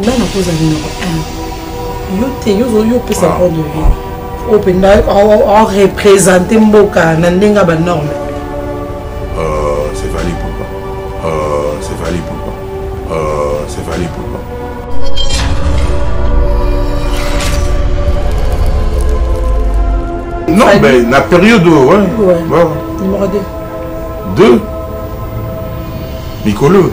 C'est valide pour quoi. Non, mais la période, ouais. Numéro 2. 2 Nicolo.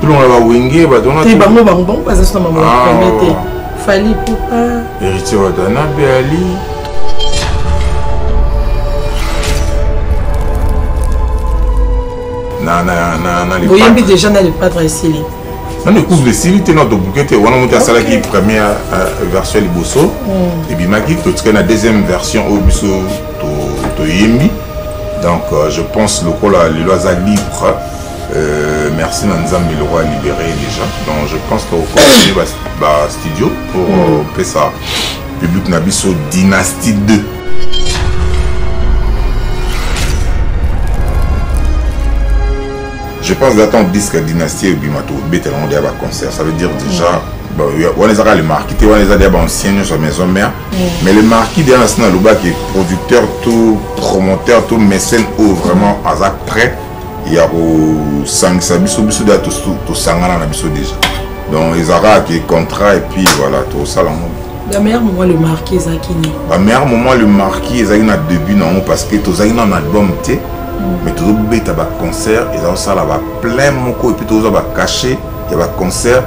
Tout le monde va winguer, va donner. Tu bon, parce que c'est maman. Fally Ipupa. Héritier Wadana, Béali. Non. Vous voyez déjà dans le padre ici. On découvre les cils, tu es dans ton bouquet, tu es dans la première version de Bosso, et puis tu es dans la deuxième version de Yemi. Donc je pense que le loi est libre, merci Nanzam, le roi a libéré les gens. Donc je pense qu'on va continuer le studio pour faire ça. Public Nabiso Dynasty 2. Je pense d'attendre disque dynastie et bimato bétellement des concert. Ça veut dire déjà, on les a les marquis, on les a des anciens sur maison mère. Mais le marquis de National Luba qui est producteur, tout promoteur, tout mécène, ou vraiment à ça près, il y a au sang sabiso biso déjà tout sangana na biso déjà. Donc les ara qui est contrat et puis voilà tout ça là. La meilleure moment le marquis Zakini. La meilleure moment le marquis Zakini a début non parce que tous Zakini en album tu. Mais tout le monde a un concert, ils ont ça là plein mon corps et puis tout le monde a caché, il y a un concert.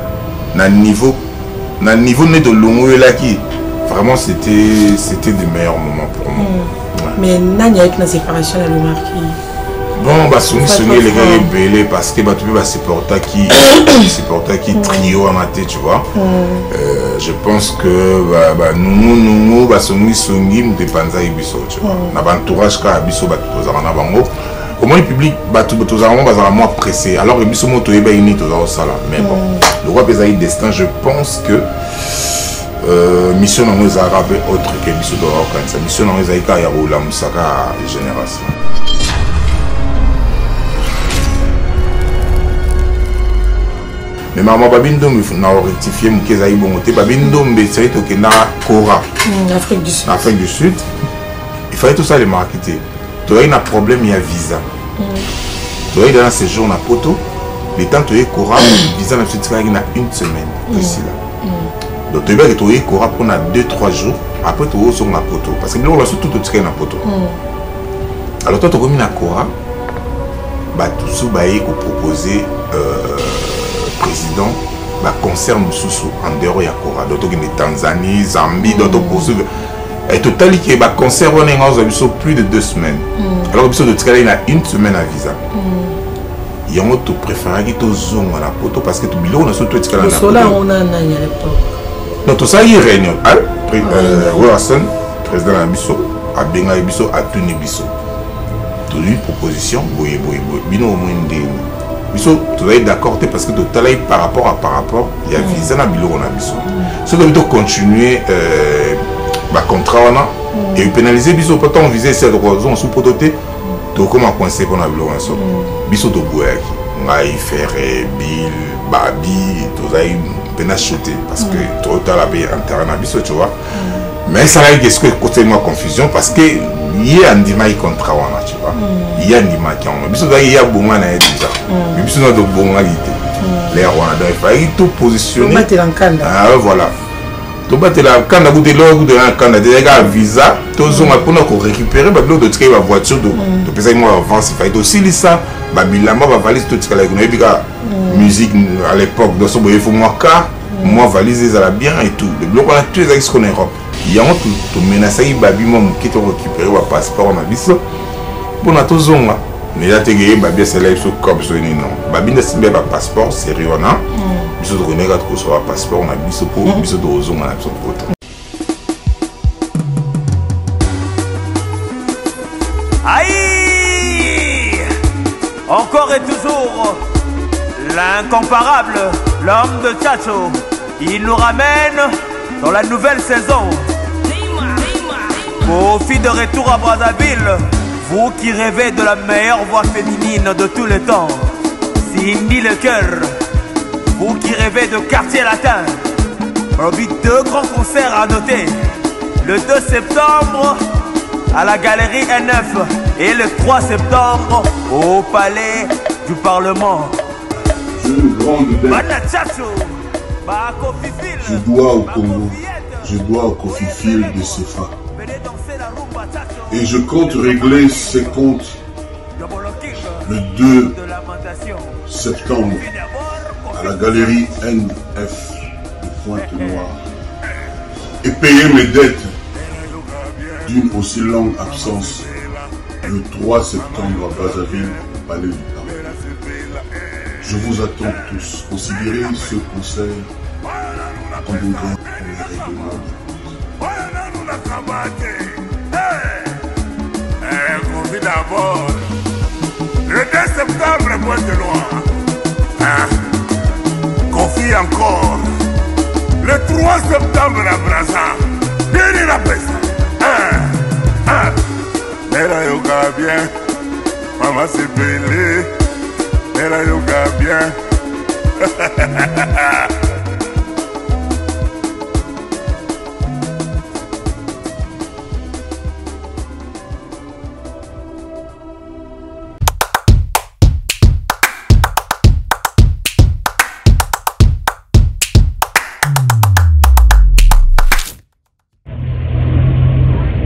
Dans le niveau de l'ongo et là qui vraiment c'était des meilleurs moments pour moi. Mais Nani avec la séparation elle le marqué. Bon bah Sony les gars est belé parce que bah tu peux supporter qui trio en tête tu vois. Je pense que nous Sony me dépanza ibiso tu vois. Na entourage ka ibiso ba tous en avant. Comment le public ba tous en avant moins pressé. Alors ibiso moto e ba uni tous en sala. Mais bon, le roi Bézaï destin, je pense que mission en nous arabe autre que ibiso doit organiser. Mission en nous aika ya rola musaka génération. Mais maman Babindom, il faut rectifier mon kézaï bon côté. Babindom, c'est au Kenya, Cora, Afrique du Sud. Afrique du Sud, il fallait tout ça les marquer. Tu as un problème, il y a visa. Tu as dans un séjour à Poto, les temps tu as Cora, visa dans le Sud, il y a une semaine ici là. Donc tu as eu Cora pendant 2-3 jours. Après tu as sur la Poto, parce que nous on a surtout tout tiré dans Poto. Alors toi tu as remis à Cora, bah tout ça bah il faut proposer. Président, bah concerne Moussousou en dehors y a Cora, d'autres qui Tanzanie, Zambie, d'autres poursuivent. Et total qui est bah concerne on est en plus de 2 semaines. Alors que de Ticala il a 1 semaine à visa. Il y a un autre préféré qui est au zoom à la poto parce que tout bilon on a surtout Ticala. Le soleil on a un an à l'époque. Non tout ça il réunion. Wilson, président Nabiso, à Benga Nabiso, à Tuni Nabiso. Tout une proposition, boy. Bino au moins des. Tu es d'accord parce que par rapport il y a visa na bilo on a biso. Si tu veux continuer bah contrat on a et pénaliser biso pourtant on visait cette raison sous prototé donc comment coincé pour na bilo on so biso to boer ngai ferre bill babi to zai pénachoté parce que trop tard la paye en terrain na biso tu vois. Mais ça là qu'est-ce que côté moi confusion parce que il y a un dimanche contrat on a tu vois. Il y a un dimanche qui on a biso zai il y a bonga na déjà. Mais puis on a de bonnes qualités. Les Rwandais, il fallait tout positionner. Tout battre en Canada. Ah voilà. Tout battre en Canada, vous devez l'orgue de la Canada. Des gars visa, tous ont appris qu'on récupérait. Bah l'autre de la voiture, de peser moi avance. Il fallait aussi ça. Bah bilamba, bah valise tout ce qu'elle a connu. Puis musique à l'époque, dans son boyer, faut moi car, moi valise ça la bien et tout. Le bloc on a tous les ex qu'on Europe. Il y a un tout menacé, bah bilamba qui te récupérait, bah passeport on a vu ça. Bon à tous ont là. Mais là, tu as gagné, c'est là, il faut que tu aies un passeport, c'est sérieux. Il faut que tu aies un passeport, il faut que tu aies un passeport. Aïe! Encore et toujours, l'incomparable, l'homme de Tchatcho, il nous ramène dans la nouvelle saison. Profit de retour à Brazzaville. Vous qui rêvez de la meilleure voix féminine de tous les temps, Cindy le cœur, Vous qui rêvez de quartier latin, on vit deux grands concerts à noter. Le 2 septembre à la galerie N9 et le 3 septembre au palais du Parlement. Je dois au Congo, je dois au Kofi Fil de Sefa. Et je compte régler ces comptes le 2 septembre à la galerie NF de Pointe-Noire et payer mes dettes d'une aussi longue absence le 3 septembre à Brazzaville, au Palais du Parlement. Je vous attends tous. Considérez ce concert comme un grand premier d'abord. Le 2 septembre, moi de loin. Hein? Confie encore. Le 3 septembre, à Brazza. Bien la peste. Hein? Hein? Nera yoga bien. Maman c'est belé. Nera yoga bien.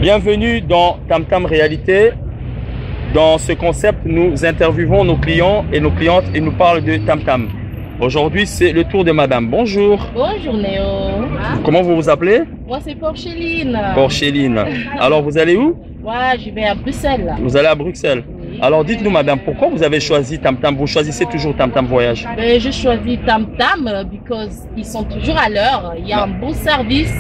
Bienvenue dans Tam Tam Réalité. Dans ce concept, nous interviewons nos clients et nos clientes et nous parlent de Tam Tam. Aujourd'hui, c'est le tour de madame. Bonjour. Bonjour Néo. Ah. Comment vous vous appelez? Moi, c'est Porcheline. Porcheline. Alors, vous allez où? Moi, je vais à Bruxelles. Vous allez à Bruxelles? Oui. Alors, dites-nous madame, pourquoi vous avez choisi Tam Tam? Vous choisissez toujours Tam Tam Voyage? Je choisis Tam Tam parce qu'ils sont toujours à l'heure. Il y a un bon service.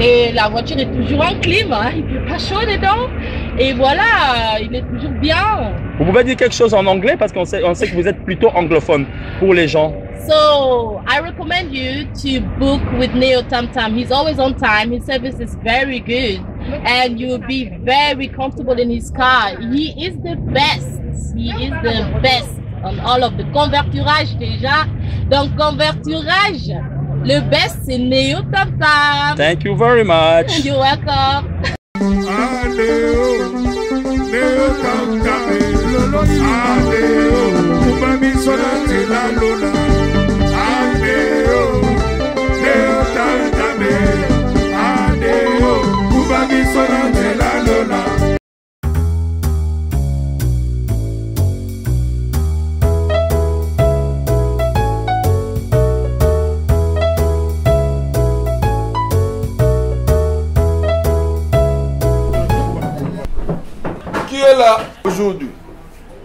Et la voiture est toujours en clim, hein. Il fait pas chaud dedans. Et voilà, il est toujours bien. Vous pouvez dire quelque chose en anglais parce qu'on sait, que vous êtes plutôt anglophone pour les gens. So, I recommend you to book with Neo Tam Tam. He's always on time. His service is very good. And you will be very comfortable in his car. He is the best. He is the best on all of the converturage déjà. Donc, converturage. Le best, c'est Néo Tam Tam. Thank you very much. You're welcome. Aujourd'hui.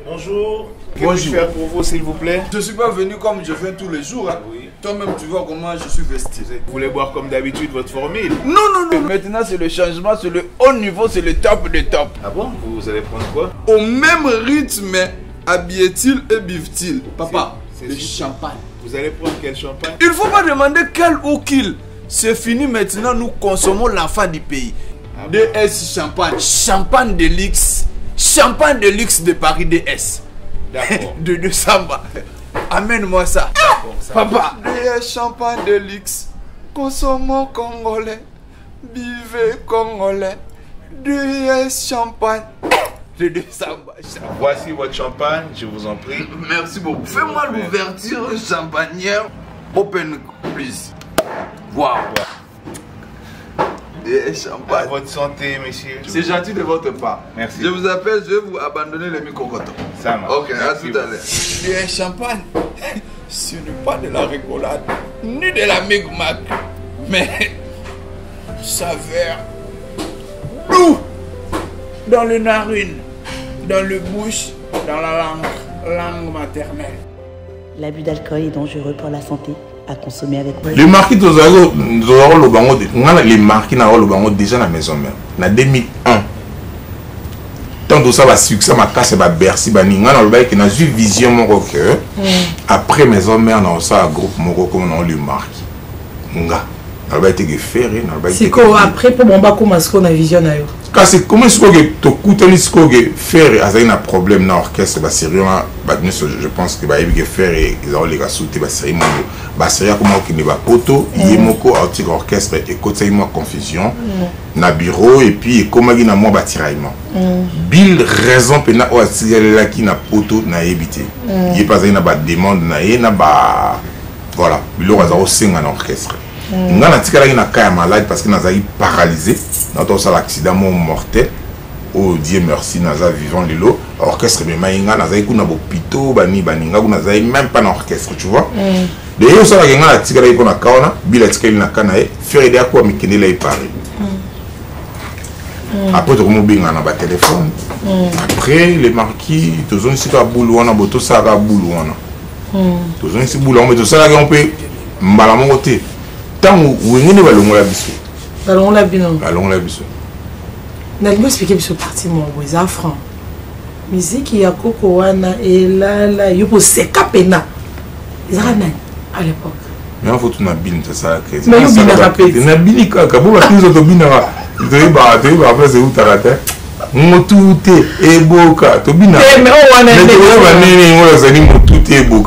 Bonjour. Bonjour. Que faire pour vous, s'il vous plaît? Je suis pas venu comme je viens tous les jours. Hein. Oui. Toi-même, tu vois comment je suis vesti. Vous voulez boire comme d'habitude votre formule? Non, non, non. Maintenant, c'est le changement, c'est le haut niveau, c'est le top de top. Ah bon? Vous allez prendre quoi? Au même rythme, habillé-t-il et bive-t-il. Papa, c'est le champagne. Vous allez prendre quel champagne? Il faut pas demander quel ou qu'il. C'est fini maintenant, nous consommons l'enfant du pays. Ah bon? DS champagne. Champagne de luxe. Champagne de luxe de Paris DS. D'accord. De Samba. Amène-moi ça. Papa. DS champagne de luxe. Consommons congolais. Buvez congolais. DS champagne de Samba. Voici votre champagne, je vous en prie. Merci beaucoup. Fais-moi l'ouverture champagnère. Open please. Wow. À votre santé, monsieur. C'est gentil de votre part. Merci. Je vous appelle, je vais vous abandonner le micro-coton. Ça marche. Ok, à tout à l'heure. Le champagne, ce n'est pas de la rigolade, ni de la migmac, mais saveur doux dans les narines, dans le bouche, dans la langue maternelle. L'abus d'alcool est dangereux pour la santé. À consommer avec moi. Les marquis de Zozo, les marquis de déjà dans la maison même. En 2001, tant que ça va succès, ma casse va bercer, on a eu vision mon après maison mère, on a eu un groupe mon comme on a eu marquis. C'est quoi après pour mon bac comment est-ce qu'on a visionné? Comment est-ce qu'on a fait un problème dans l'orchestre? Je pense que ils ont les soutenus. C'est comment qu'ils ne va poto. Il y a beaucoup d'orchestre et côté moi confusion. Na bureau et puis comment ils n'ont pas tiraillement. Bill raison pour na ouvrir là qui na poto na éviter. Il y a pas une demande na y na ba voilà. Ils ont raison en orchestre. Nous avons malade parce que nous avons paralysé. Nous avons l'accident mortel. Oh Dieu merci, nous avons vivant les lots. Orchestre, mais nous avons même pas d'orchestre, tu vois. D'ailleurs, nous avons un petit peu de temps. Nous avons fait des choses qui nous ont parlé. Après, nous avons un téléphone. Après, les marquis, nous avons un boulot. Nous avons un boulot. Nous avons un boulot. Nous avons un boulot. Tant où nous allons la biseau. Allons la biseau. Allons la biseau. Nous allons expliquer ce parti mon bois à franc. Musique y a Kokoana et là il faut se capena. Ils ramènent à l'époque. Mais on faut tout n'abîme de ça. Mais on bine rapide. N'abîme quoi? Quand vous la prise de bine là, tu vas après c'est où ta raté? Motouté et boka. Tu bine. Mais on a mais on a ni bon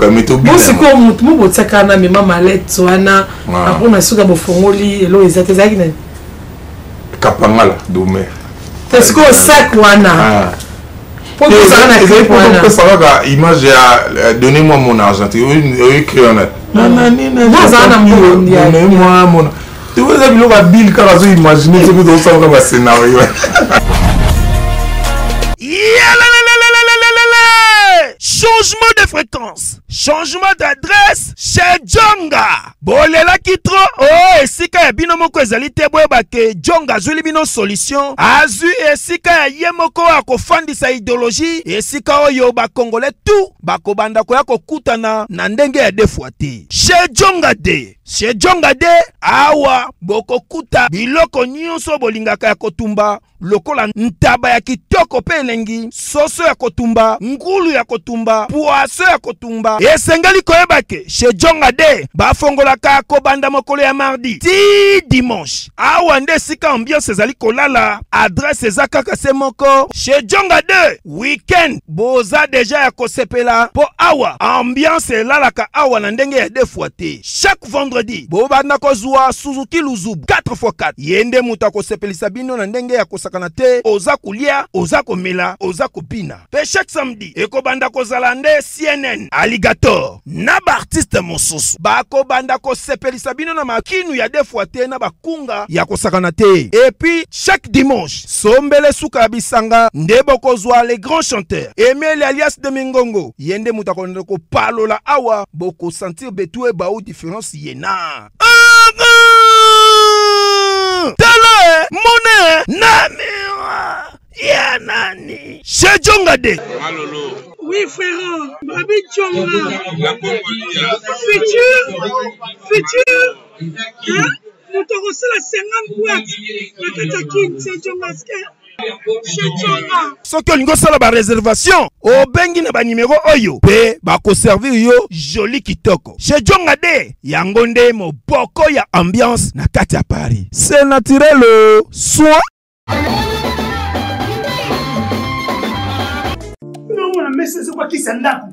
c'est quoi mon bossa kana mais ma mallette soana après ma souga bofongoli elo ezate zagne kapangala domer c'est quoi sac wana pour que ça na créé pour que ça va image donnez-moi mon argent eu créona maman na mon donnez-moi mon tu vois ça bilo va bill car vous imaginez ce que vous savez va scénario changement de fréquence, changement d'adresse chez Djonga. Bolela kitro, oh esika ya bino moko ezali te boye ba ke Djonga azuli bino solution. Azu esika ya ye moko akofandisa idéologie, esika oyo ba Congolais tout bakobanda ko ya kokutana na ndenge ya defwa te. Chez Djonga de chez Djonga de awa bokokuta biloko nyonso bolingaka ya kotumba. Lokola ntaba ya kitoko pe elengi, soso ya kotumba, ngulu ya kotumba, poaso ya kotumba. Esengeli koyeba ke chez Djonga de bafongolaka kobanda mokolo ya mardi ti dimanche. Awa nde sika ambiance ezali kolala, adresse ezakaka se moko chez Djonga de weekend boza deja ya kosepela po awa ambiance elalaka awa na ndenge ya defwa te. Chaque vendredi bobanda kozwa Suzuki Luzubu 4x4 yende mutu akosepelisa bino na ndenge ya kosa kanate oza kulia oza komela oza kopina pe chaque samedi ekobanda kozala nde CNN Alligator na ba artiste mosusu bakobanda kosepelisa bino na makinu ya defwa te na bakunga ya kosa kanate et puis chaque dimanche sombele suka bisanga nde bokozwa les grands chanteurs Emile alias de Mingongo yende muta konde ko palola awa boko sentir betue bao différence yena tala mona namiwa ya nani chez Djonga de malolo oui frère babi Djonga la Congolia futur hein nous te recevons la 50 boîtes la katakin chez Djonga soki olingo sala ba réservation obengi na ba numéro oyo pe bako servir yo joli kitoko chez Djonga de yango nde moboko ya ambiance na kati ya Paris c'est naturel soin non mon ami c'est quoi qui s'endap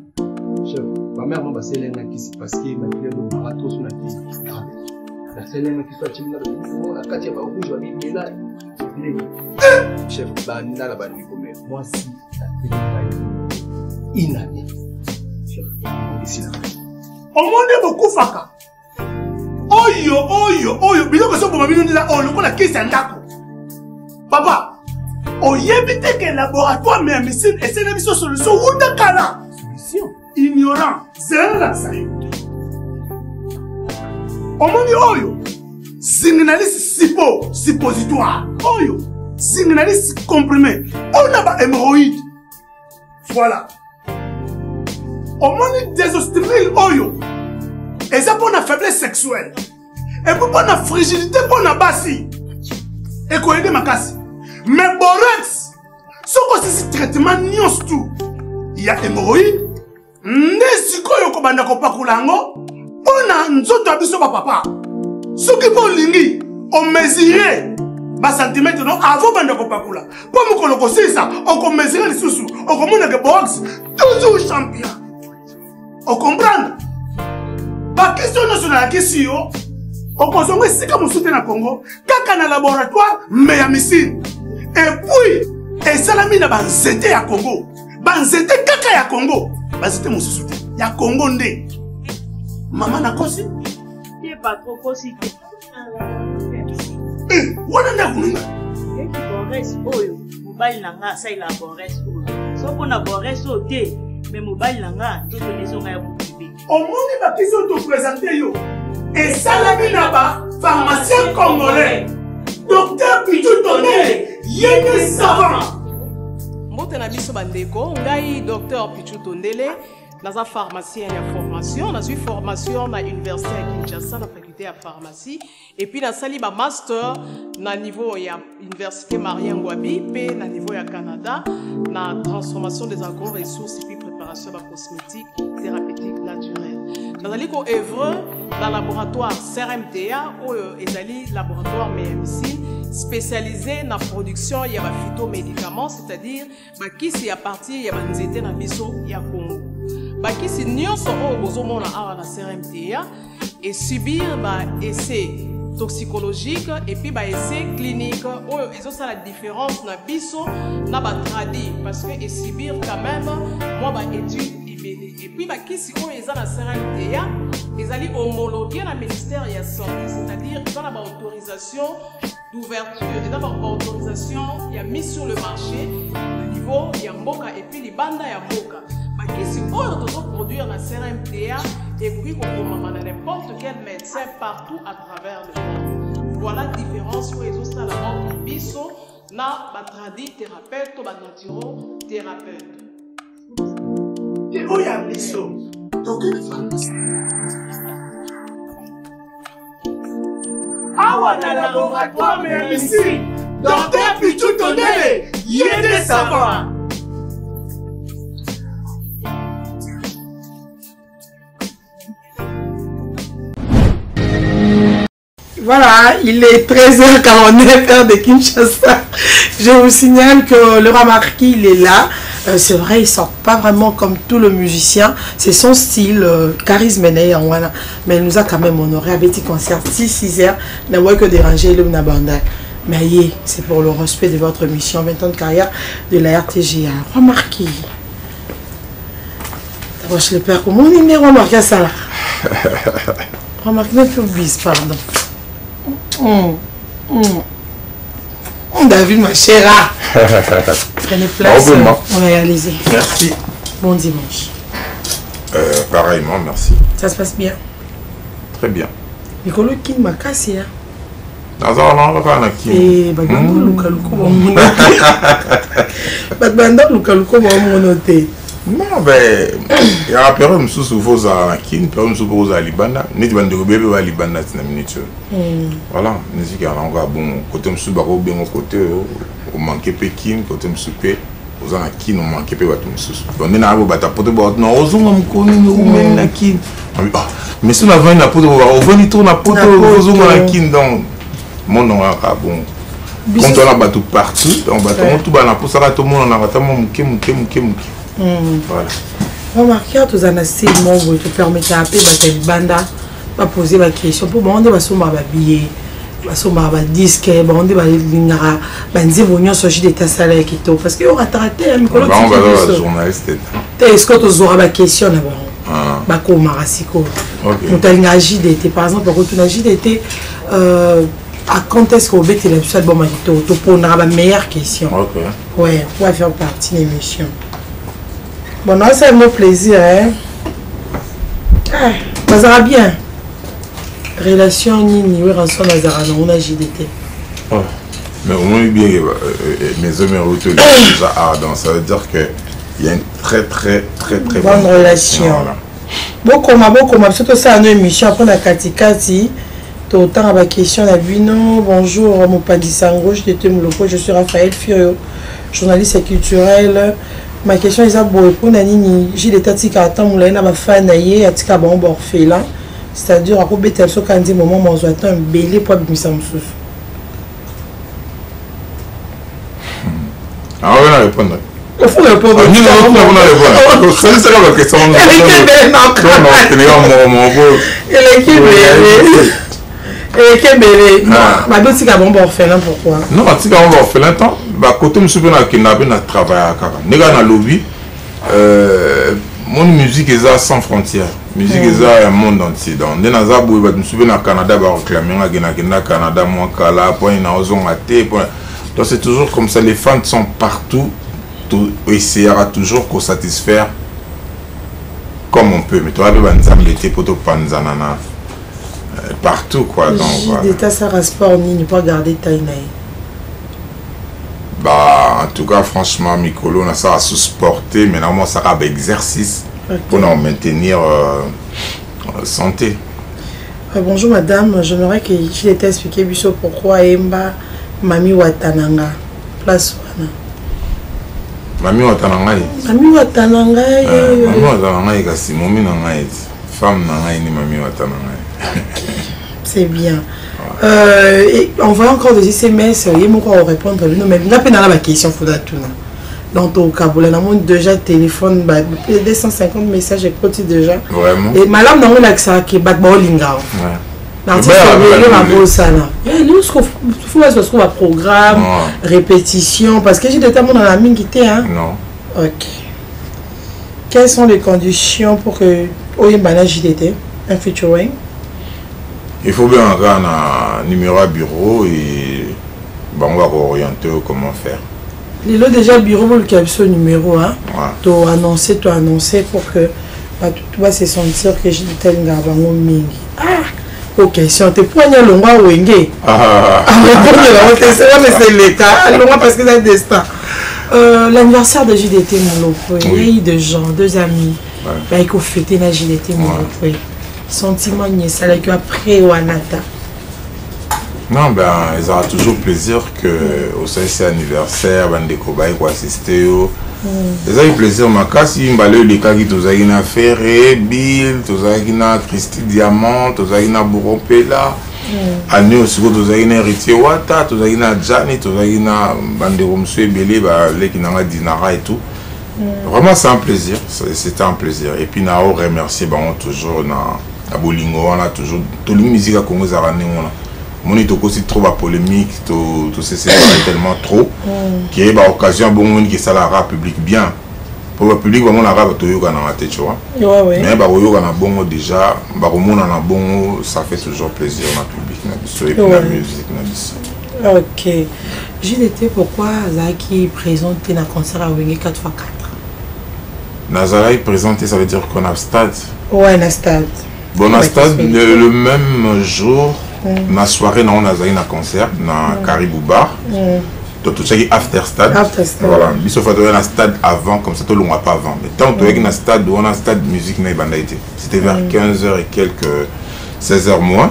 chef ma mère m'a passé l'un qui s'est passé ma clé de marathon sur la piste la scène qui soit timide la kati ya ba rouge va bien là. Chef, banana la banane comme moi si inane. Chef, ici là. Au monde beaucoup faka. Oyo, bilo que so pour mabino là, on le la caisse ndako. Papa, oyebite que laboratoire mais médecine et c'est la mission solution ou dakala. Solution ignorant, c'est la ça. Au monde oyo signalise sipo, suppositoire. Oyo, signalise comprimé. On a pas hémorroïde. Voilà. On m'a désostimé oyo. Et ça pour la faiblesse sexuelle. Et pour la fragilité pour la bassi. Et qu'on aide ma casse. Mais borax, ce que c'est traitement nions tout. Il y a hémorroïde. N'est-ce qu'on a un peu de temps. On a un peu de temps. Ce qui est on mesurait les centimètres avant de faire. Pour nous connaître ça, on mesurait les sous-sous. On comprend que boxe, toujours champion. On comprend. Par question nationale, question. On consomme si comme on soutient le Congo, quand on a un laboratoire, mais à Missine. Et puis, et Salami n'a pas zété à Congo. Ban zété kaka à Congo. Ban zété mon soutien. Il y a Congo ndé. Maman n'a pas zété. Il n'y a pas trop possible. On a un bourré. Il et Salami Naba, pharmacien congolais, docteur Pichutonné, Yéné Savant. Je Nabiso Bandeko, docteur Pichutondele, dans un pharmacien et formation, dans une formation à l'université à Kinshasa, dans la faculté de pharmacie, et puis dans un master, dans le niveau de l'université Marien Ngouabi, puis dans le niveau du Canada, dans la transformation des agro-ressources et puis préparation de la cosmétique, thérapeutique, naturelle. Dans le œuvre, dans le laboratoire CRMTA, où le laboratoire MMC, spécialisé dans la production de phytomédicaments, c'est-à-dire qui est à partir de nzete na biso ya Congo. Qui si nous sommes au la CRMTA et subir des essais toxicologiques et puis des essais cliniques. Ils ont ça la différence dans biso na ba tradi parce que subir quand même moi ba étude. Et puis, qui si on est à la CRMTA, ils allaient homologuer le ministère de la Santé, c'est-à-dire qu'ils ont l'autorisation d'ouverture, ils ont l'autorisation qui a mis sur le marché au niveau de Mboka et puis les bandes de Mboka. Qui si on doit produire la CRMTA et puis qu'on commande n'importe quel médecin partout à travers le monde. Voilà la différence pour les autres à la mort de Bissot, na batradi thérapeute ou naturo thérapeute. Et où y a les choses? Donc, un laboratoire, mais ici, docteur Pichutondele, Yéné Savant. Voilà, il est 13h49 heure de Kinshasa. Je vous signale que le Ramarki, il est là. C'est vrai, il ne sort pas vraiment comme tout le musicien. C'est son style, charisme et voilà. Mais il nous a quand même honoré à petit concert 6h. N'a pas que déranger le Nabandai. Mais c'est pour le respect de votre mission 20 ans de carrière de la RTGA. Remarquez. D'abord, je le perds. Comment on est remarqué ça là? Remarquez, un peu bis, pardon. David, ma chère. Prenez place. On va réaliser. Merci. Bon dimanche. Pareillement, merci. Ça se passe bien? Très bien. Nicolas Kin m'a cassé. Et non, mais il y a un peu de choses à qui nous sommes supposés à Libana. Nous devons découvrir à Libana dans une minute. Voilà, nous disons qu'il y a un bon côté de Subaro, bien au côté, au manquer Pékin, côté de Supé, aux gens qui nous manquent pas de Moussous. On est là pour battre pour de boire. Non, aux gens qui nous mènent à qui. Mais si on a 20 pour de boire, on va y tourner pour de boire aux gens qui nous donnent. Mon nom a bon. Quand on a battu partout, on bat tout bas pour ça, tout le monde a battu mon. Voilà. Remarquez, tous en assez mon vous te permettez à appeler votre banda, va poser ma question pour demander ma somme à ma billet, ma somme à ma disque, demander ma lignara, bandit vos nions sur des tas salaires qui tombent parce que on rattrape un micro. On va voir le journaliste. Est-ce que tu auras ma question d'abord? Ma co marasico. Nous t'as une agit d'été par exemple, quand tu agis d'été. À quand est-ce qu'on va te la suite bon manito? Tu prendras ma meilleure question. Ok. Ouais, on va faire partie de l'émission. Bon, non, c'est mon plaisir, hein. Ah, Mazara bien. Relation Nini, oui, Ransom Mazara, on a JDT. Oh, mais au moins, bien, mes hommes et routes, déjà ardents. Ça veut dire qu'il y a une très bonne relation. Bon, comment, surtout ça, une émission, après la Katikati, tu as autant à question, la Bino. Bonjour, mon Padisango, JDT Mulopwe, je suis Raphaël Fiorio, journaliste culturel. Ma question est à vous répondre à Nini. J'ai des tâches à temps où l'on a ma fan à y est, à Tika Bamborfé là. c'est-à-dire à moment où on a un belé pour ça. Ah oui, on répondre. Il faut répondre. Mon musique est sans frontières. Musique est un monde entier. Donc, dans les abos, je me souviens au Canada, bah réclamer, au Canada, moi, Kala, point, ils n'ont zone raté, point. Donc, c'est toujours comme ça. Les fans sont partout. Ils essayera toujours qu'on satisfaire comme on peut. Mais toi, le banzam, l'été, poto, panzanana, partout quoi. Donc, voilà. L'État, ça rasport, on n'y pas garder taïnaï. Bah, en tout cas, franchement, Mikolo, on a ça à se supporter, mais normalement, ça a exercice pour nous maintenir santé. Bonjour, madame. J'aimerais que tu t'aies expliqué pourquoi Emba Mami Watananga. Place Wana. Mami Watananga. Mami Watananga. Mami Watananga, c'est Mami Watananga. Femme Nangaï, ni Mami Watananga. C'est bien. Et on voit encore des SMS, il y a encore à répondre. Non, mais on a peine à la question, il faudra tout. Donc, au Kaboul, on a déjà téléphone, bah, 250 messages et côté déjà. Vraiment. Et madame, on a accès à Québec, on a l'ingao. L'artiste, on a ça. Nous, ce qu'on fait, c'est qu'on a programme, répétition, parce que j'ai des termes dans la mine qui était. Non. Ok. Quelles sont les conditions pour que Oyembana JDT, un featuring? Il faut bien avoir un numéro à bureau et bah, on va orienter comment faire. Il y a déjà bureau pour le numéro, hein. Tu as annoncé, pour que bah, tu vas se sentir que j'ai dit tel n'avons mingi. Ah, ok, si on te poigne le roi ou engé. Ah, mais c'est l'État, le roi parce que c'est le destin. L'anniversaire de JDT Mulopwe, il y a eu deux gens, deux amis, bah, ils ont fêté la JDT Mulopwe. Sentiment ça là que après Wanata. Non ben ils auront toujours plaisir que au sein anniversaire bande kobaye quoi assister au. Ils ont eu plaisir ma casse ils m'balle les cas qui tozagina Ferré, Bill, tozagina Christy Diamant, tozagina Bouropela. Année aussi tozagina Héritier Wata, tozagina Jani, tozagina bande romsue belé ba les qui n'anga dinara et tout. Vraiment c'est un plaisir, c'était un plaisir et puis nao remercier ben toujours na à Bolingo, on a toujours tout le musique à Congo Zarane, on a mon itoko si trop à polémique, tout ceci tellement trop qui est bah occasion bon monde qui ça la rap public bien pour le public vraiment la rap tout yoga dans la tête tu vois mais bah yoga na bongo déjà bah au monde na bongo ça fait toujours plaisir na public na biso et puis la musique na biso. Ok JDT pourquoi Zaki présente na concert à Wenge 4×4 Nazaraï présenté ça veut dire qu'on a stade ouais na stade. Bon, à stade, le même jour, ma soirée, on a eu un concert, dans Caribou Bar. Tout ça qui est after stade. Voilà. Il faut faire un stade avant, comme ça, tout le monde n'a pas avant. Mais tant que tu as un stade, on a un stade de musique, c'était vers 15h et quelques, 16h moins.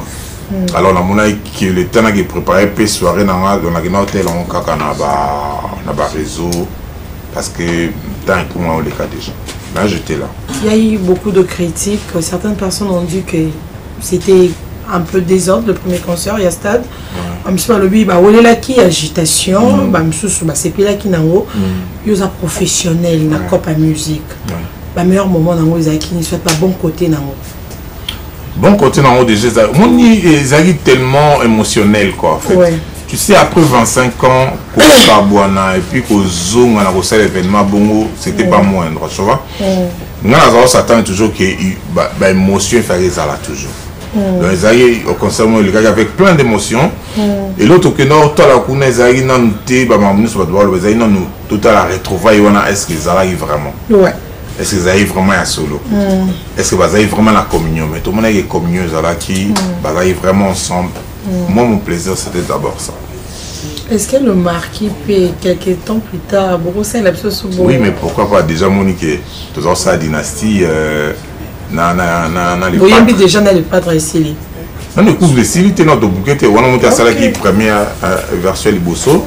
Alors, on a eu le temps de préparer la soirée, on a eu un hôtel, on a un réseau, parce que tant que moi, on les cas déjà. Là, j'étais là. Il y a eu beaucoup de critiques. Certaines personnes ont dit que c'était un peu désordre le premier concert. Il y a stade. Monsieur Lobi, bah où est la qui agitation, bah monsieur Souba, c'est puis là qui n'en haut. Il y a un professionnel, la cop à musique. Bah meilleur moment n'en haut, Zaki ne soit pas bon côté n'en haut. Bon côté n'en haut déjà. Mon Zaki tellement émotionnel quoi. En fait. Tu sais après 25 ans qu'on et puis qu'au Zoom on a reçu l'événement bongo c'était pas moindre tu vois. Nous on s'attend toujours que l'émotion fait là toujours. Donc ils arrivent au concert les gars avec plein d'émotions et l'autre que non toi la coune ils arrivent non t'es bah m'amener sur le doigt ils arrivent non nous tout à la retrouvaille on a est-ce qu'ils arrivent vraiment. Est-ce qu'ils arrivent vraiment à solo. Est-ce qu'ils arrivent vraiment à la communion mais tout le monde est communion ils arrivent qui arrivent vraiment ensemble. Moi, mon plaisir, c'était d'abord ça. Est-ce que le marquis, quelques temps plus tard, Bruxelles, oui, mais pourquoi pas? Déjà, Monique, tout ça, dynastie, les vous avez déjà les padres ici. Non, le coup de Sili, tu es dans ton bouquet, tu es dans la première version de Bosso,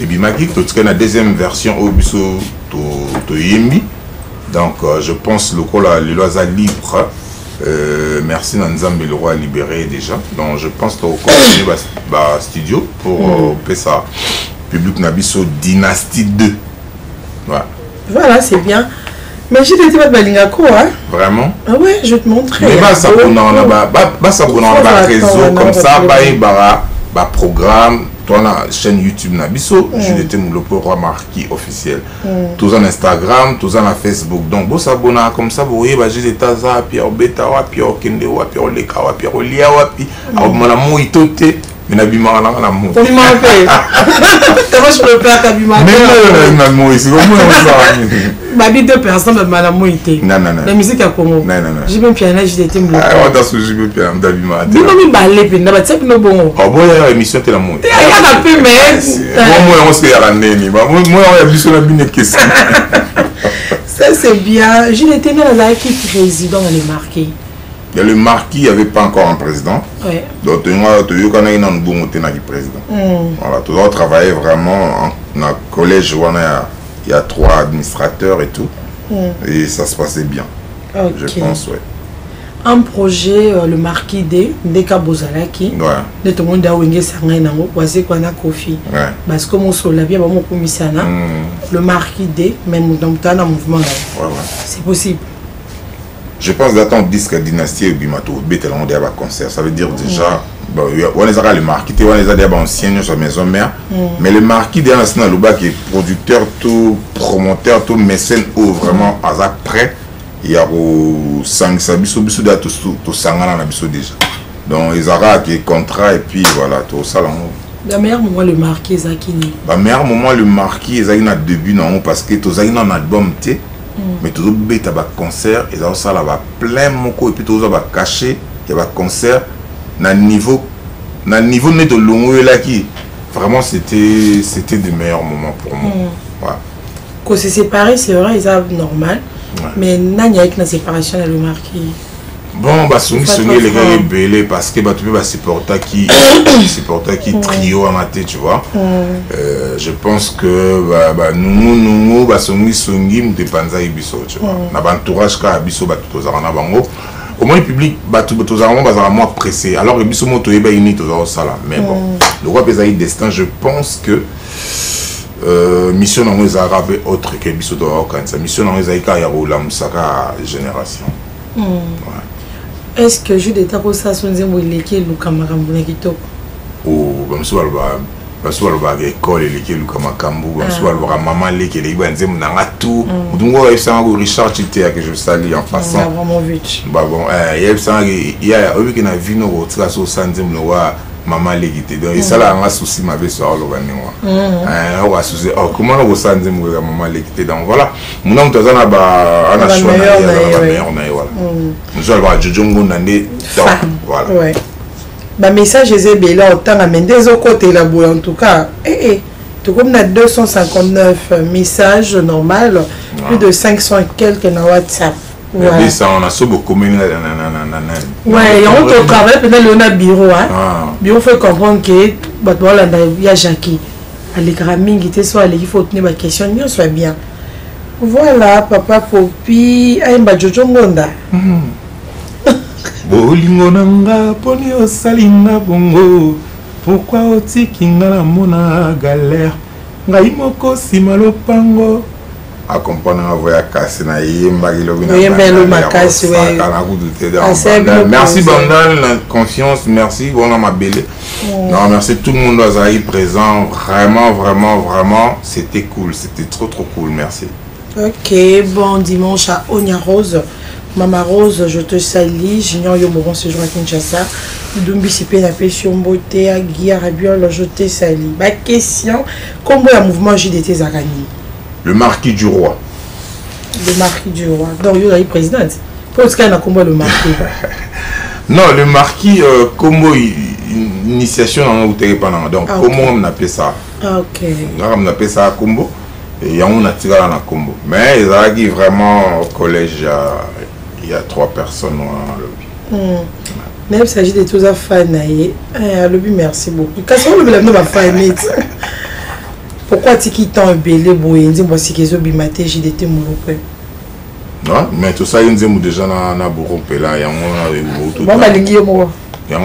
et puis Magui, tu es dans la deuxième version au Bosso, tu es Yembi. Donc, je pense que le loisir libre. Merci Nanzambe, le roi libéré déjà. Donc je pense qu'on continue le studio pour PSA public Nabiso Dynasty 2. Voilà. Voilà, c'est bien. Mais j'ai été à Balingako, hein? Vraiment? Ah ouais, je vais te montrer. Mais ça on a réseau comme ça, bah programme, toi la chaîne YouTube Nabiso, JDT Mulopwe roi marqué officiel. Tous en Instagram, tous en Facebook. Donc vous s'abonnez comme ça, vous voyez bah JDT za Pierre Beta wa Pierre Kende wa Pierre Leka wa Pierre Lia wa Pi. Alors mon amour il toté. Mais ça c'est bien. J'ai été dans la équipe résident dans les marqués. Il y a le marquis, il n'y avait pas encore un président. Ouais. Donc, voilà, tout le monde travaillait vraiment dans le collège où il y a 3 administrateurs et tout. Et ça se passait bien. Okay. Je pense, oui. Un projet, le marquis de Kabozalaki, de tout le monde a ouïe Sanganango, Kwase Kwana Kofi. Parce que mon soldat, bien, mon commissaire, le marquis de, même dans le mouvement, c'est possible. Je pense d'attendre disque à Dynastie et Bimato, Bételon, des concerts. Ça veut dire déjà, on les a les marquis, on les a des anciens sur maison mère. Mais le marquis de Nassina Louba qui est producteur, tout promoteur, tout mécène, ou vraiment à ça près, il y a au sang, ça biso biso déjà tout sangana biso déjà. Donc ils aura qui est contrat et puis voilà, tout ça là. Le meilleur moment le marquis est à qui? Le meilleur moment le marquis est à qui début non parce que tout ça il a un album T. Mais tout le monde a un concert, ils ont ça là-bas plein mon corps et puis tout le monde a caché, il y a un concert. Dans le niveau de l'ongué là qui vraiment c'était des meilleurs moments pour moi. Voilà. Quand c'est séparé, c'est vrai, ils ont normal. Mais nani avec la séparation le marquis. Bon, bah sonné les gars belé parce que bah tu peux supporter qui trio à mater, tu vois. Je pense que bah nous bah sonné me dépanza ibiso, tu vois. Na entourage ka ibiso bah tous arana bango. Au moins le public bah tous arana bah moins pressé. Alors ibiso moto et bah uni tous arana ça là. Mais bon, le roi pesaï destin, je pense que mission dans les arabes autre que ibiso doit organiser. Sa mission dans les aïka yaro la musaka génération. Ouais. Est-ce que je déteste ça son zéro l'équipe ou Kamakambu Nakito? Oh, comme soit le bar, soit le bar école l'équipe ou Kamakambu, comme soit le bar maman l'équipe et ben zéro n'a tout. Donc moi il s'est un Richard Titer que je salue en passant. Ah vraiment vite. Bah bon, il s'est il y a eu qui n'a vu nos autres sur son zéro noir maman l'équipe. Donc ça là un souci m'avait sur le bannière. On va souci. Oh comment on va s'en zéro maman l'équipe. Donc voilà, mon homme t'as un bah un choix la meilleure naïe voilà. Nous allons voir Jojongo Nandé. Voilà. Ouais. Bah message Ezébé là autant à des autres côtés là boule en tout cas. Tout comme on a 259 messages normal, plus de 500 quelques dans WhatsApp. Ouais. Ça on a souvent communes là ouais, et on travaille peut-être le na bureau hein. Bureau fait comprendre que bah voilà il y a Jackie. Allez gramming était soit il faut tenir ma question bien soit bien. Voilà, papa Popi, aimba Jojo Ngonda. Bolingo nanga poni osalinga bongo. Pourquoi otiki ngala mona galère? Ngai moko simalo pango. Accompagne à voya kasi na yemba kilobina. Yembelo makasi we. Merci Bandal, la confiance, merci voilà ma belle. Non, merci tout le monde azali présent, vraiment c'était cool, c'était trop cool, merci. Ok, bon dimanche à Onya Rose. Maman Rose, je te salue. Junior Yobo, bon séjour à Kinshasa. Dumbi Sipé, Napé, Siomboté, Agui, Arabiol, je te salue. Ma question, comment est le mouvement JDT Zarani? Le marquis du roi. Le marquis du roi. Donc, il y a eu président. Pourquoi est-ce qu'il y a le marquis? Non, le marquis, comment initiation en Outerépana. Donc, comment on appelle ça? Ah, ok. On appelle ça à Combo. Et il y a un attiré dans le combo. Mais ils arrivent vraiment au collège, il y a 3 personnes dans le lobby. Même il s'agit de tous les fans. Le lobby, merci beaucoup. Qu'est-ce que vous voulez ma famille? Pourquoi tu quittes un bel et beau et tu dis que tu es un bel et beau? Non, mais tout ça, il y a déjà na beaucoup là, il y a moi. Il y a moi. Il y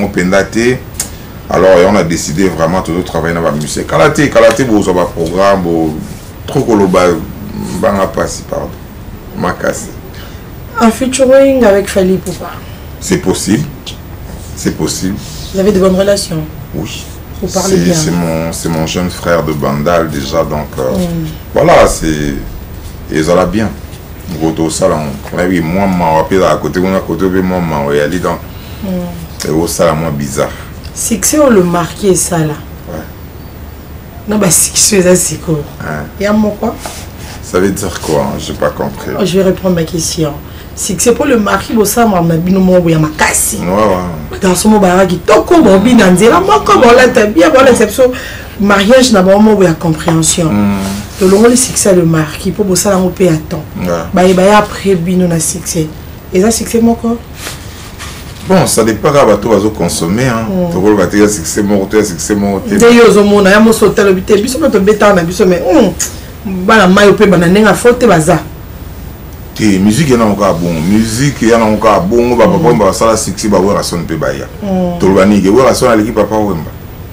a alors, on a décidé vraiment de travailler dans la musique. Kalaté, Kalaté, vous avez un programme, trop global, pardon. Makasi. Un featuring avec Fally Ipupa. C'est possible. C'est possible. Vous avez de bonnes relations. Oui. Vous parlez bien. C'est mon jeune frère de Bandal déjà, donc voilà, c'est. Ils allaient bien. Au salon. Oui, moi, je suis à côté, moi, je suis donc. C'est au salon, moi, bizarre. C'est que si on le marquait ça là. Ouais. Non, bah si je fais ça, quoi. Et à moi quoi? Ça veut dire quoi? Je n'ai pas compris. Oh, je vais répondre à ma question. C'est que c'est pour le marquer, ça, moi, ma binomou, il y a ma casse. Ouais, ouais. Dans ce moment, il y a toko, bon, binanzera, moi, comme on l'a bien, bien, bon, l'exception. Mariage, n'a pas un moment où il y a compréhension. Donc, le rôle, c'est que ça le marquer, pour ça, là, on paye à temps. Ouais. Bah, après, binon, on a succès. Et ça, succès, moi, quoi? Bon, ça dépend de ce qu'on va consommer. Tu vois, le matériel, c'est que c'est mort, c'est que c'est mort. Tu sais, il y a des gens qui ont été en train de se faire. Ils sont en train de se faire. Ils sont en train de se faire. La musique est encore bonne. La musique est encore bonne. Papa, on va faire la succès. On va faire la pébaya. Tu vois, on va faire l'équipe papa.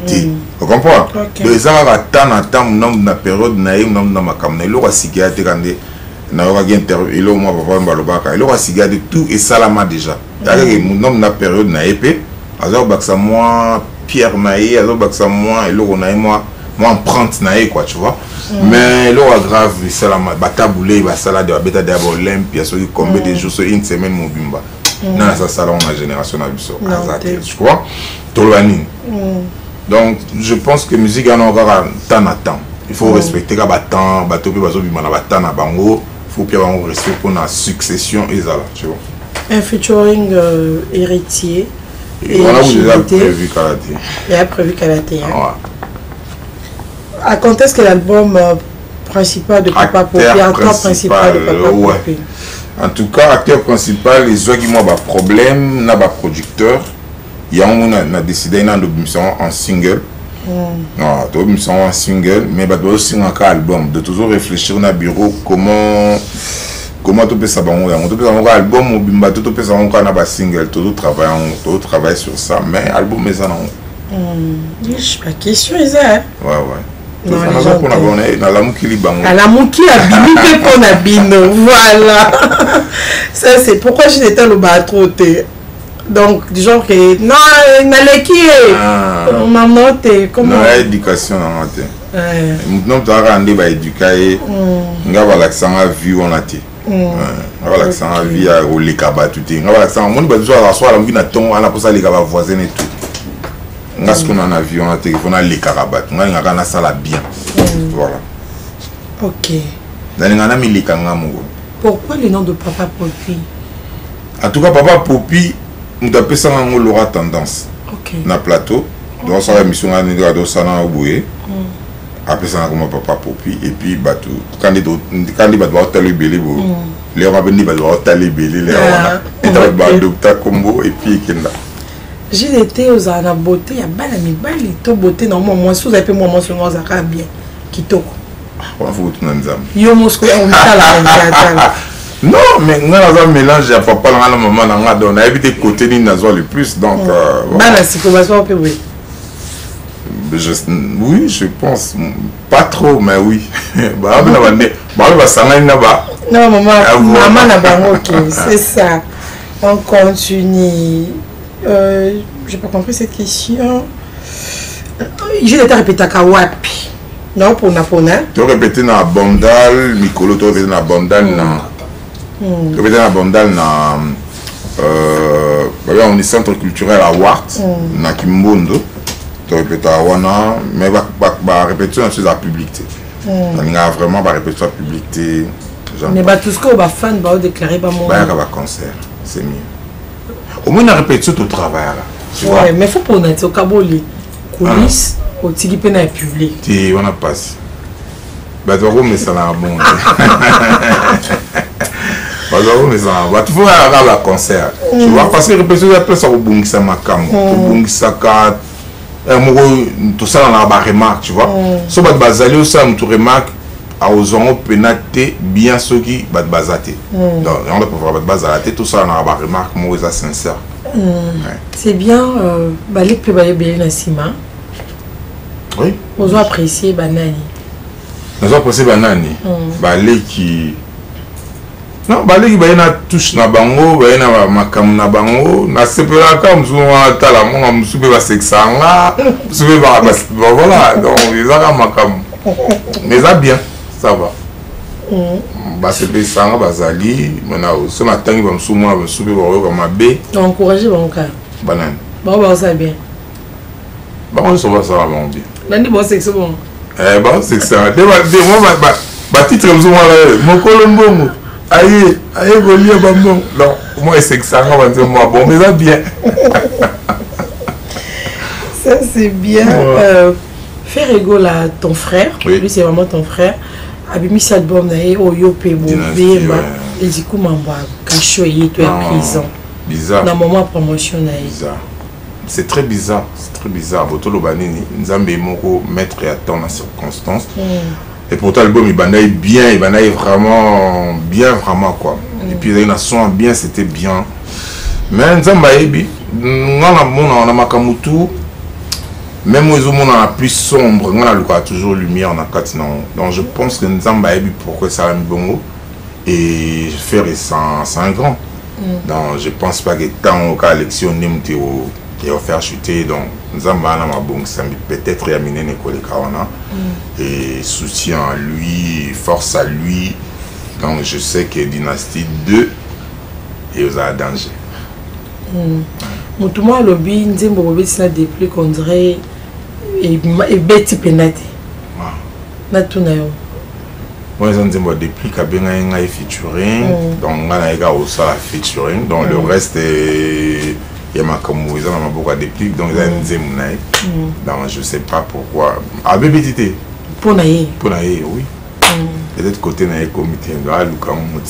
Tu comprends? Les gens attendent, attendent la période, donc je pense que musique a encore tant à temps. Il faut respecter la battant, bateau, faut qu'il y ait un respect pour la succession et ça là, tu vois. Un featuring héritier. Et voilà où déjà prévu Kalaté. Il a prévu Kalaté. À quand est-ce que l'album principal de Papa Poupé, acteur principal de Papa Poupé? En tout cas, acteur principal, les gens qui ont des problèmes, n'a pas producteur. Il y a un décidé dans l'obmission en single. Non, toi, je suis un single, mais je dois aussi un album. De toujours réfléchir dans le bureau comment tu peux ça. Tu peux avoir un album, tu peux avoir un single, tu travailles sur ça, mais l'album est ça. Je suis pas question, c'est ça. Ouais. Voilà. Ça, c'est pourquoi je n'étais pas trop. Donc, du genre que. Non, l'éducation, maintenant, tu as rendu éduqué. Tu as l'accent à vie. Tu as l'accent à vie. Tu as tout. Tu as l'accent à vie. Tu as l'accent à vie. Tu as voisin et tout. Tu as l'accent à vie. Tu as téléphone à vie. Tu as l'accent à vie. Voilà. Ok. Pourquoi le nom de Papa Poupé? En tout cas, Papa Poupé. Nous avons ça l'aura tendance. Dans le plateau, nous avons la mission à après ça, comme Papa Poupé. Et puis, quand il va talibélé, les gens vont talibélé, les gens vont adopter un combo. Et puis, j'ai été aux Arabotés, à Balami, Balito, Boté, normalement, moi, sous un peu, moi, moi, sur moi, Zara, bien, Kitoko. On faut tout le monde. Yo, Moscou, on t'a. Non, mais nous avons un mélange à papa et à la maman. On a évité de côté le plus. Donc, oui. Oui, je pense. Pas trop, mais oui. Non, maman n'a pas ok. C'est ça. On continue. Je n'ai pas compris cette question. J'ai été répété à Kawapi. Non, pour Napona. Tu as répété dans la Bandal, Mikolo, tu as répété dans la Bandal. Je vais dans la Bandal, on est centre culturel à Ouart, à Kimbondo. Je répète à Ouana, mais la répétition est la publicité. Il y a vraiment la répétition publique. Mais tout ce qu'on va faire, on va déclarer pas mon. Il y a un concert, c'est mieux. Au moins, la répétition, tu travailles là. Oui, mais il faut prendre un peu de coulisses. Continue peine à publier. Si, on a passé. Bah, tu vas voir, mais ça n'a pas bon. Tu vois, à la concert. Tu vas passer les personnes après ça au Bungisa Makam. Au Bungisa Kat. Tout ça, on a la remarque, tu vois. Si tu vas aller au Sam, tu remarques. Aux gens pénaté bien ceux qui battent basaté. Donc on ne peut pas battre basaté tout ça on a une remarque moi c'est sincère. C'est bien les plus belles belles ciment. Oui. Nous ont apprécié banani. Nous ont apprécié banani. Balé qui non balé qui baye na touche na bango baye na makam na bango na sepela comme nous on tala mon nous soupe ba sexanga soupe ba voilà donc ils ont makam mais ça bien. Ça va. C'est bien ça, Bazali. Ce matin, il va me soumettre, me soumettre, ma bé. Encouragez mon cas. Banane. Bon, ça bien. Bon, ça va, ça va bien. Nani, bon, c'est bon. Eh, bon, c'est ça. Moi, titre, mon colombo, aïe, aïe, golié, bambon. Non, moi, c'est que ça, on va dire, moi, bon, mais ça bien. Ça, c'est bien. Fais rigole à ton frère. Lui, c'est vraiment ton frère. Abimi album nae oyopé bobé ba eziko mamba kachoyé toi prison bizarre na moment promotion nae bizarre c'est très bizarre botolo banini nzambe moko maître à temps dans circonstances et pourtant l'album il banaye bien il banaye vraiment bien vraiment quoi et puis il y a un son bien c'était bien mais nzambe ebi ngana mona na makamutu même au monde la plus sombre, on a toujours lumière en Akatina. Donc je pense que nous avons pourquoi ça a mis bon et faire sans un grand. Donc je pense pas que tant qu'à l'élection, nous faire chuter. Donc nous avons peut-être réaminer Nicole Kawana et soutien à lui, force à lui. Donc je sais que Dynasty 2 est en danger. Tout le monde lobby, nous avons des plus qu'on dirait. Et bête pénalité. Moi, ils ont dit depuis qu'il y a un featuring, donc on a aussi la featuring, donc le reste est. Il y a ma communauté, on a beaucoup de clics, donc ils ont dit donc je ne sais pas pourquoi. Ah, bébé, pour naïe. Pour naïe, oui. De l'autre côté, on a un comité, on a Lukamout.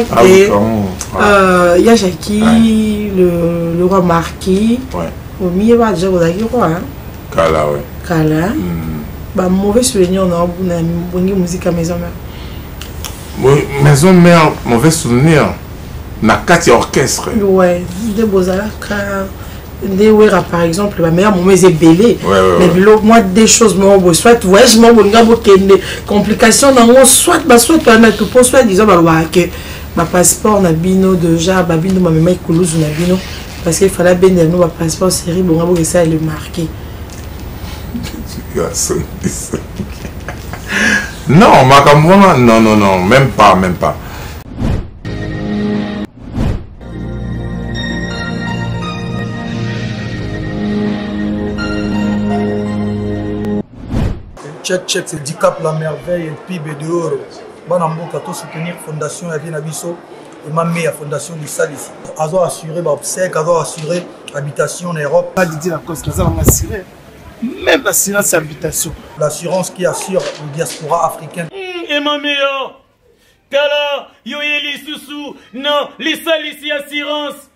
Ok. Il y a Jackie, le roi Marquis. Au milieu de déjà vous avez quoi Kala ouais. Kala. Bah mauvais souvenir on a bonne musique à maison mère. Maison mère mauvais souvenir na quatre orchestre. Ouais des beaux alaka des wera par exemple ma mère mon mes ébélé mais moi des choses moi soit ouais je m'en bonga bo kende complications dans soit on a tout pour soit disons bah que ma passeport na bino déjà bah bino ma mère Koulouzou na bino. Parce qu'il fallait bien nous va passer en série bon que ça le marquer. Non, ma non, même pas. Check c'est Dicap la merveille et puis Bédéoro. Bon amour qu'à tout soutenir Fondation Avi Nabiso. Et ma meilleure fondation du Lesalissi. Ils ont assuré l'obsèque, ils ont assuré l'habitation en Europe. Même l'assurance habitation. L'assurance qui assure la diaspora africaine. Et ma meilleure, Kala, yo yeli susu, non, Lesalissi assurance.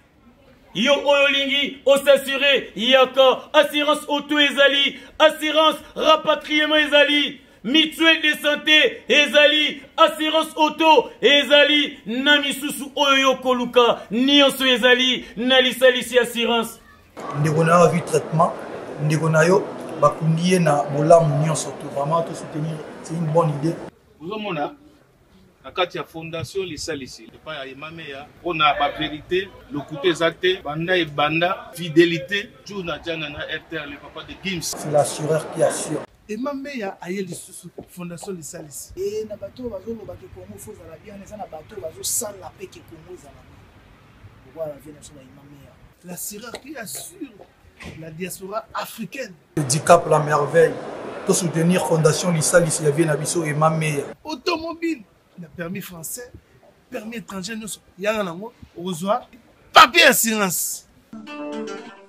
Yo oyolingi, on s'assurer, yaka, assurance auto ezali, assurance rapatriement ezali. Mutuelle de santé, ezali, assurance auto, ezali, namisusu oyo koluka, nionso ezali, nalisalissi assurance. Ndegonayo vu traitement, ndegonayo, bakundiye na bola nionso tout. Vraiment tout soutenir, c'est une bonne idée. Vous en mona, la carte fondation Lesalissi. Le pas ya, on a la vérité, le côté exacté, banda et banda, fidélité, jouna janana RTL, le papa de Gims. C'est l'assureur qui assure. Et ma mère a eu la fondation Lesalissi. Et na bateau bazo lo bato Congo faut la bien les na bateau bazo sans la paix que Congo za la. Pourquoi la venation de ma mère? La sirène qui assure la diaspora africaine. Le handicap la merveille. Pour soutenir fondation Lesalissi ya bien abiso et ma mère. Automobile, le permis français, permis étranger nous ya na ngo ozoa papier assurance.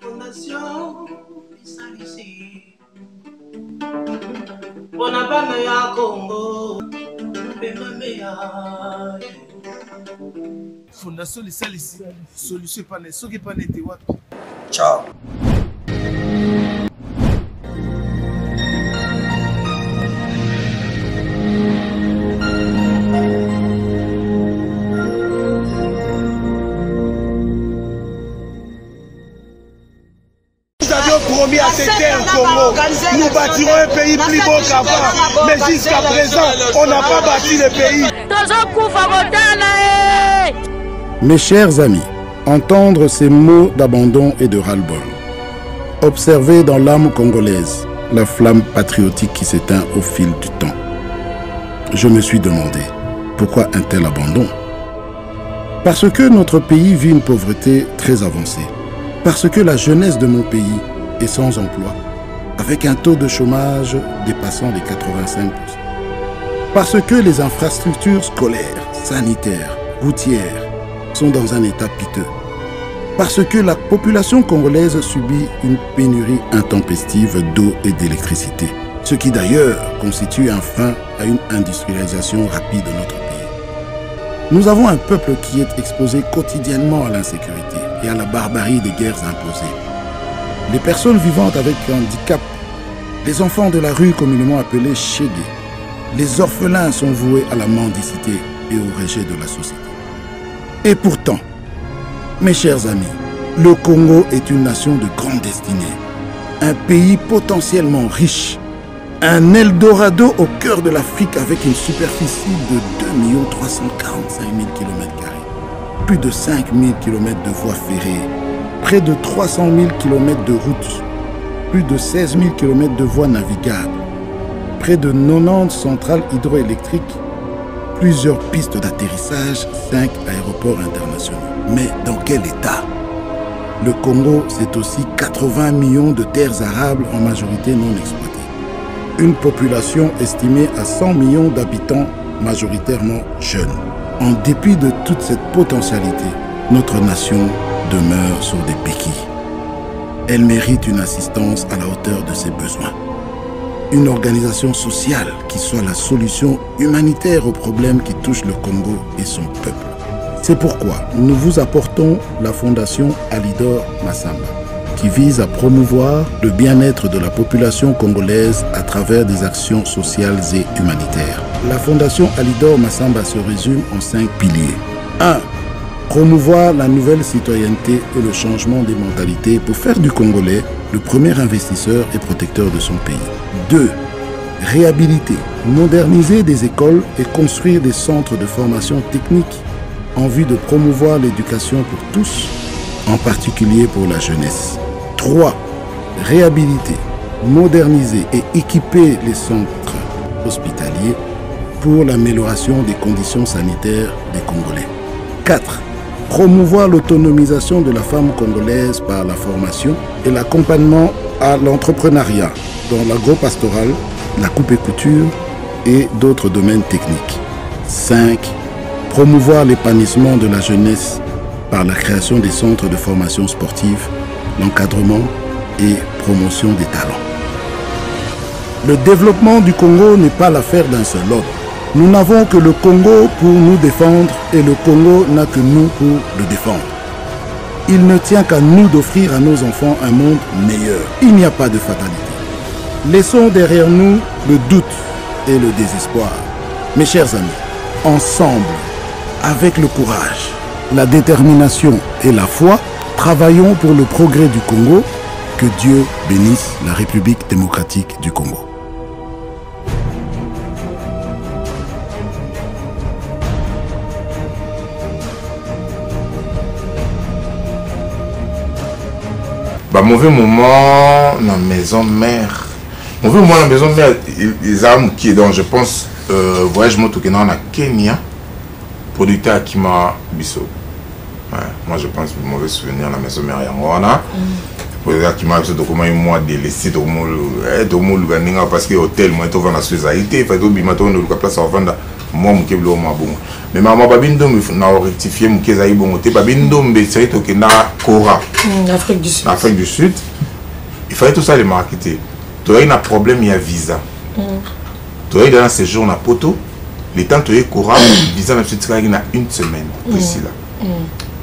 Fondation Lesalissi Bona bana ya Congo Bemamea Fondation Lesalissi Solution Pané Soki Pané te wapi. Ciao. À cette terre au Congo, nous bâtirons un pays plus beau qu'avant, mais jusqu'à présent, on n'a pas bâti le pays. Mes chers amis, entendre ces mots d'abandon et de ras-le-bol, observer dans l'âme congolaise la flamme patriotique qui s'éteint au fil du temps. Je me suis demandé, pourquoi un tel abandon? Parce que notre pays vit une pauvreté très avancée, parce que la jeunesse de mon pays et sans emploi, avec un taux de chômage dépassant les 85%. Parce que les infrastructures scolaires, sanitaires, routières sont dans un état piteux. Parce que la population congolaise subit une pénurie intempestive d'eau et d'électricité, ce qui d'ailleurs constitue un frein à une industrialisation rapide de notre pays. Nous avons un peuple qui est exposé quotidiennement à l'insécurité et à la barbarie des guerres imposées. Les personnes vivantes avec handicap, les enfants de la rue communément appelés chégués, les orphelins sont voués à la mendicité et au rejet de la société. Et pourtant, mes chers amis, le Congo est une nation de grande destinée, un pays potentiellement riche, un Eldorado au cœur de l'Afrique avec une superficie de 2 345 000 km², plus de 5 000 km de voies ferrées, près de 300 000 km de routes, plus de 16 000 km de voies navigables, près de 90 centrales hydroélectriques, plusieurs pistes d'atterrissage, 5 aéroports internationaux. Mais dans quel état? Le Congo, c'est aussi 80 millions de terres arables en majorité non exploitées. Une population estimée à 100 millions d'habitants majoritairement jeunes. En dépit de toute cette potentialité, notre nation demeure sur des béquilles. Elle mérite une assistance à la hauteur de ses besoins. Une organisation sociale qui soit la solution humanitaire aux problèmes qui touchent le Congo et son peuple. C'est pourquoi nous vous apportons la fondation Alidor Massamba, qui vise à promouvoir le bien-être de la population congolaise à travers des actions sociales et humanitaires. La fondation Alidor Massamba se résume en 5 piliers. 1. Promouvoir la nouvelle citoyenneté et le changement des mentalités pour faire du Congolais le premier investisseur et protecteur de son pays. 2. Réhabiliter, moderniser des écoles et construire des centres de formation technique en vue de promouvoir l'éducation pour tous, en particulier pour la jeunesse. 3. Réhabiliter, moderniser et équiper les centres hospitaliers pour l'amélioration des conditions sanitaires des Congolais. 4. Promouvoir l'autonomisation de la femme congolaise par la formation et l'accompagnement à l'entrepreneuriat dans l'agropastoral, la coupe et couture et d'autres domaines techniques. 5. Promouvoir l'épanouissement de la jeunesse par la création des centres de formation sportive, l'encadrement et promotion des talents. Le développement du Congo n'est pas l'affaire d'un seul homme. Nous n'avons que le Congo pour nous défendre et le Congo n'a que nous pour le défendre. Il ne tient qu'à nous d'offrir à nos enfants un monde meilleur. Il n'y a pas de fatalité. Laissons derrière nous le doute et le désespoir. Mes chers amis, ensemble, avec le courage, la détermination et la foi, travaillons pour le progrès du Congo. Que Dieu bénisse la République démocratique du Congo. Bah, mauvais moment dans la maison mère. Mauvais moment dans la maison mère, les armes qui est dans, je pense, voyage moto qui est dans Kenya, producteur qui m'a bisso. Ouais, moi je pense mauvais souvenir dans la maison mère Yangwana. Producteur qui m'a bisso, donc comment il m'a délaissé, donc mon luganinga parce que hôtel, moi je vais la société, fait au bimaton, le place à vendre, moi je vais le bon. Mais maman Babindom, il a rectifié mon kézaï bon côté, Babindom, c'est au Kenya, Cora. Afrique du Sud. il fallait tout ça les marquer. Tu as un problème, il y a visa. Tu as dans un séjour à Poto, les temps tu as courant, visa même si tu as une semaine ici là.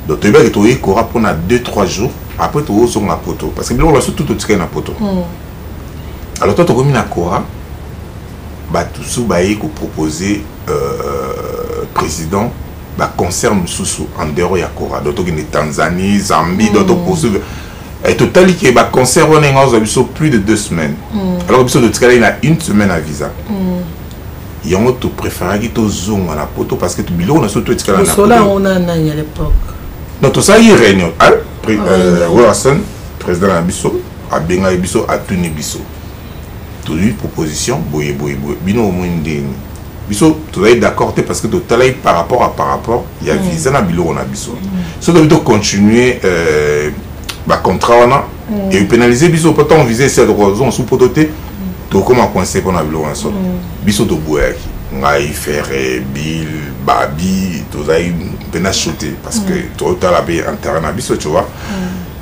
Donc tu as eu courant pendant 2-3 jours, après tu as à Poto parce que on a surtout tout tiré à Poto. Alors toi tu as remis à courant, bah tout ça bah il faut proposer président bah concerne Moussou en dehors ya courant. Donc tu as une Tanzanie, Zambie, d'autres possibles. Et total, il y a un concert on est plus de 2 semaines. Alors, il a une semaine à visa. Il y a un autre préféré qui est au Zoom à la poteau parce que tout le monde a surtout été à la poteau. On a un an à l'époque. Non, tout ça, il y a une réunion. Wilson, président Nabiso, à Benga Ibiso, à Tunibiso. Tout une proposition, bino au moins une. Biso, tu dois être d'accord parce que total par rapport, il y a visa na bilo on a biso. Ça doit plutôt continuer. Bah contrat on a et pénaliser biso pourtant viser cette raison sous pototé to comment coincé pour la violence biso to bouer ngai ferre bill babi to zai pena shooter parce que total la paye en terrain biso tu vois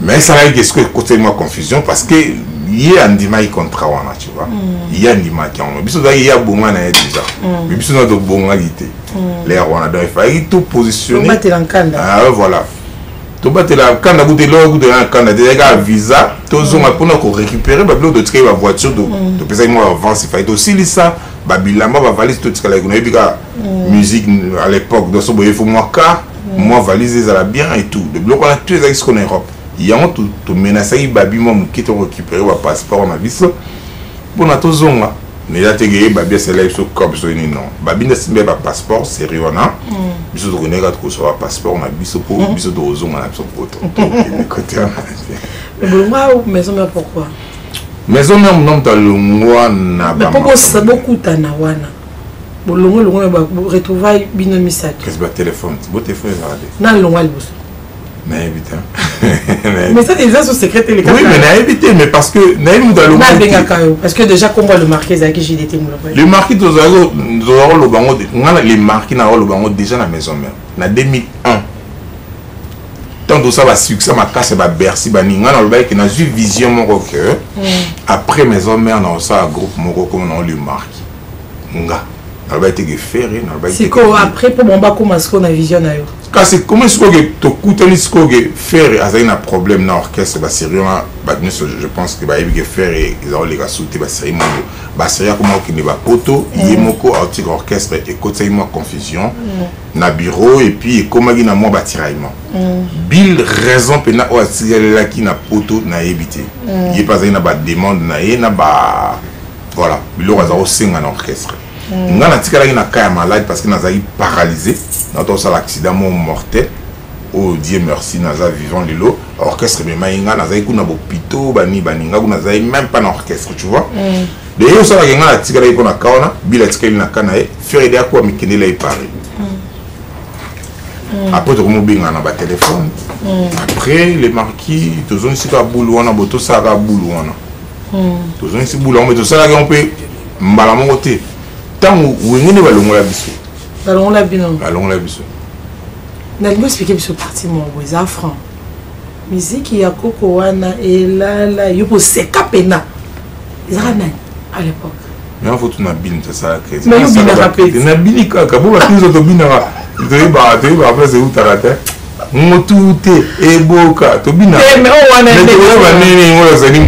mais ça là qu'est-ce que côté moi confusion parce que il y a ndima contrat on a tu vois il y a ndima qui on biso zai il y a bonga na déjà mais biso na to bongalité les on a donc il faut tout positionner ah voilà. Tu vas te la canne à goûter l'eau de la canne à des gars visa, tu as pour récupérer de tirer la voiture de peser moi avant si fait aussi ça, Babilama va valise tout ce qu'elle a musique à l'époque dans son boyer faut moi car moi valiser à la bien et tout. Le bloc on a tous les en Europe. Il y a tout menacé Babi moi qui te récupérer va passeport on a vu ça. Bon à tous on là. Mais là tu es Babi c'est là sur comme ça non. Babi ne s'met pas passeport sérieux non. Biso de connaître que sur un passeport on a biso pour biso de raison on a son pote. Mais côté on a. Mais moi maison mais pourquoi? Maison même non dans le mois na ba. Mais pourquoi ça beaucoup tanawana? Bon longo ba retrouvaille binomisat. Qu'est-ce que téléphone? Beau téléphone regardez. Na longo le boss. Mais éviter. Mais ça déjà sous secret les cas. Oui, mais na éviter mais parce que na nous dans le mois. Na benga kayo parce que déjà comme le marqué za qui JDT Mulopwe. Le marqué de Zago le bango les marqués na le bango déjà na maison mère. Na 2001. Tant de ça va succès ma casse ba Bercy ba ninga na le bail que na ju vision mon cœur. Après maison mère na ça groupe mon comme on le marque. Nga. Na ba été ferré na ba été. C'est quoi après pour mon ba comme ça na vision na yo. Comment est-ce que faire un problème dans l'orchestre? Je pense que faire les soutenir, c'est comment qu'il n'y a pas il y a un orchestre et côté moi confusion, na bureau et puis comment il y a moins bâtiraillement. Bill raison que na oasilala qui na poto na évité. Il y a pas une demande na et na ba voilà. Bilo raison sing en orchestre. On a tiré une caille malade parce que nous avons paralysé. Dans ça l'accident mortel. Oh Dieu merci, nous avons vivant de l'eau. Orchestre mais maïnga, nous avons coupé pito, bani baninga, nous avons même pas d'orchestre, tu vois. D'ailleurs ça la gang a tiré les bonnes cailles, Bill a tiré une caille, faire des accords mais qui ne les parle. Après tout le monde a un téléphone. Après les marquis, tous on s'y va boulouana, tous ça va boulouana. Tous on s'y boulouana, mais tous ça là on peut malamonter. Tant où est-ce que nous allons la biseau? Nous allons expliquer ce parti mon bois à franc. Musique y a Kokoana et là il y a aussi Capena. Ils ramènent à l'époque. Mais on faut tout n'abîme ça. Mais on bine rapide. N'abîme quoi? Quand vous avez tout bine là, tu es bas après c'est où t'as raté? Motuté et boka, tu bine. Mais on a des gens.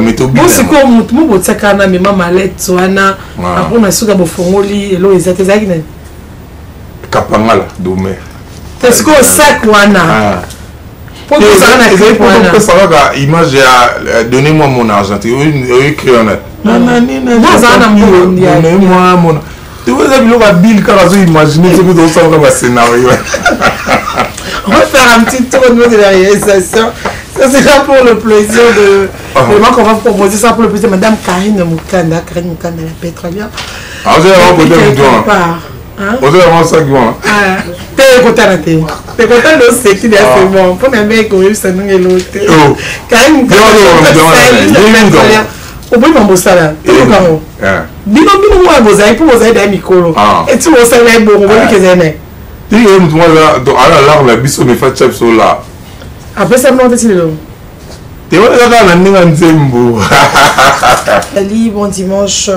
Mais bon c'est quoi mon botsakana mais ma mallette soana après on a su d'abord formoli et l'eau est atteinte capangala dommé parce que sac wana pour nous ça n'a créé pour nous ça va image à donnez-moi mon argent et oui créé on a non ça n'a mon donnez-moi mon tu vois ça bilou va bill car azo imaginer ce que dans ça va scénario on va faire un petit tour de la réalisation. Ça sera pour le plaisir de. Vraiment qu'on va proposer ça pour le plaisir de Madame Karine Mukanda. Karine Mukanda, la pétrolière. Ah, vous avez rencontré un vous avez rencontré un guan. T'es content de t'es. T'es content de ce qui est assez bon. Pour les mecs, on a eu ça, nous et l'autre. Karine Mukanda, la pétrolière. Au bout de mon salaire, tout le monde. Dis-moi, vous avez pour vous aider à Micolo. Et tu vous savez, bon, vous voyez que c'est né. Dis-moi, là, à la larme, la biseau, mes fat chaps sont là. Après ça, on a dit Ali, bon dimanche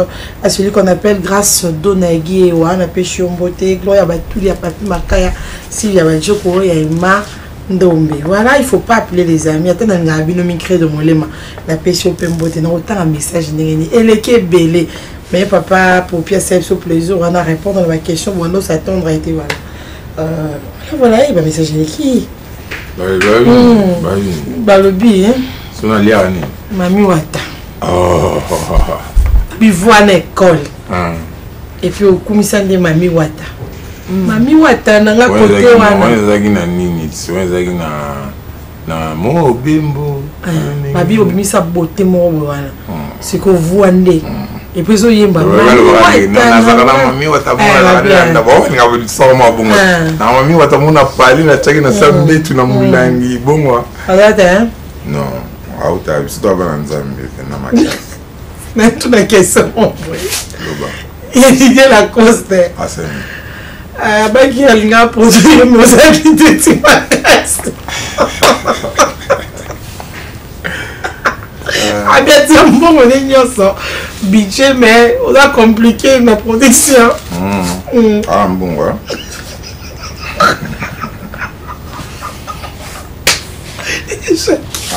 à celui qu'on appelle Grâce Donagui, on a pêché en beauté, Gloria Batuli, à Papi Makaya, Sylvia Badjoko, et Emma Ndombe. Voilà, il ne faut pas appeler les amis. Attends, on a un binôme créé de mon lema. La pêche au Pemboté, on a autant un message. Elle est belle. Mais papa, pour Pierre, c'est le plaisir, on a répondre à ma question. Bon, on s'attendre à été. Voilà. Voilà, il y a un message qui. Balobi, hein. Mamie Wata. Oh. Puis voir l'école. Et puis au commissaire de Mamie Wata. Mamie Wata, n'a pas côté wana. Mamie Obi sa beauté mon wana. Ce qu'on voit et puis on y est Mamie Wata. Mamie Wata mon a parlé la tchèque na sa bête na moulangi bonwa. Non.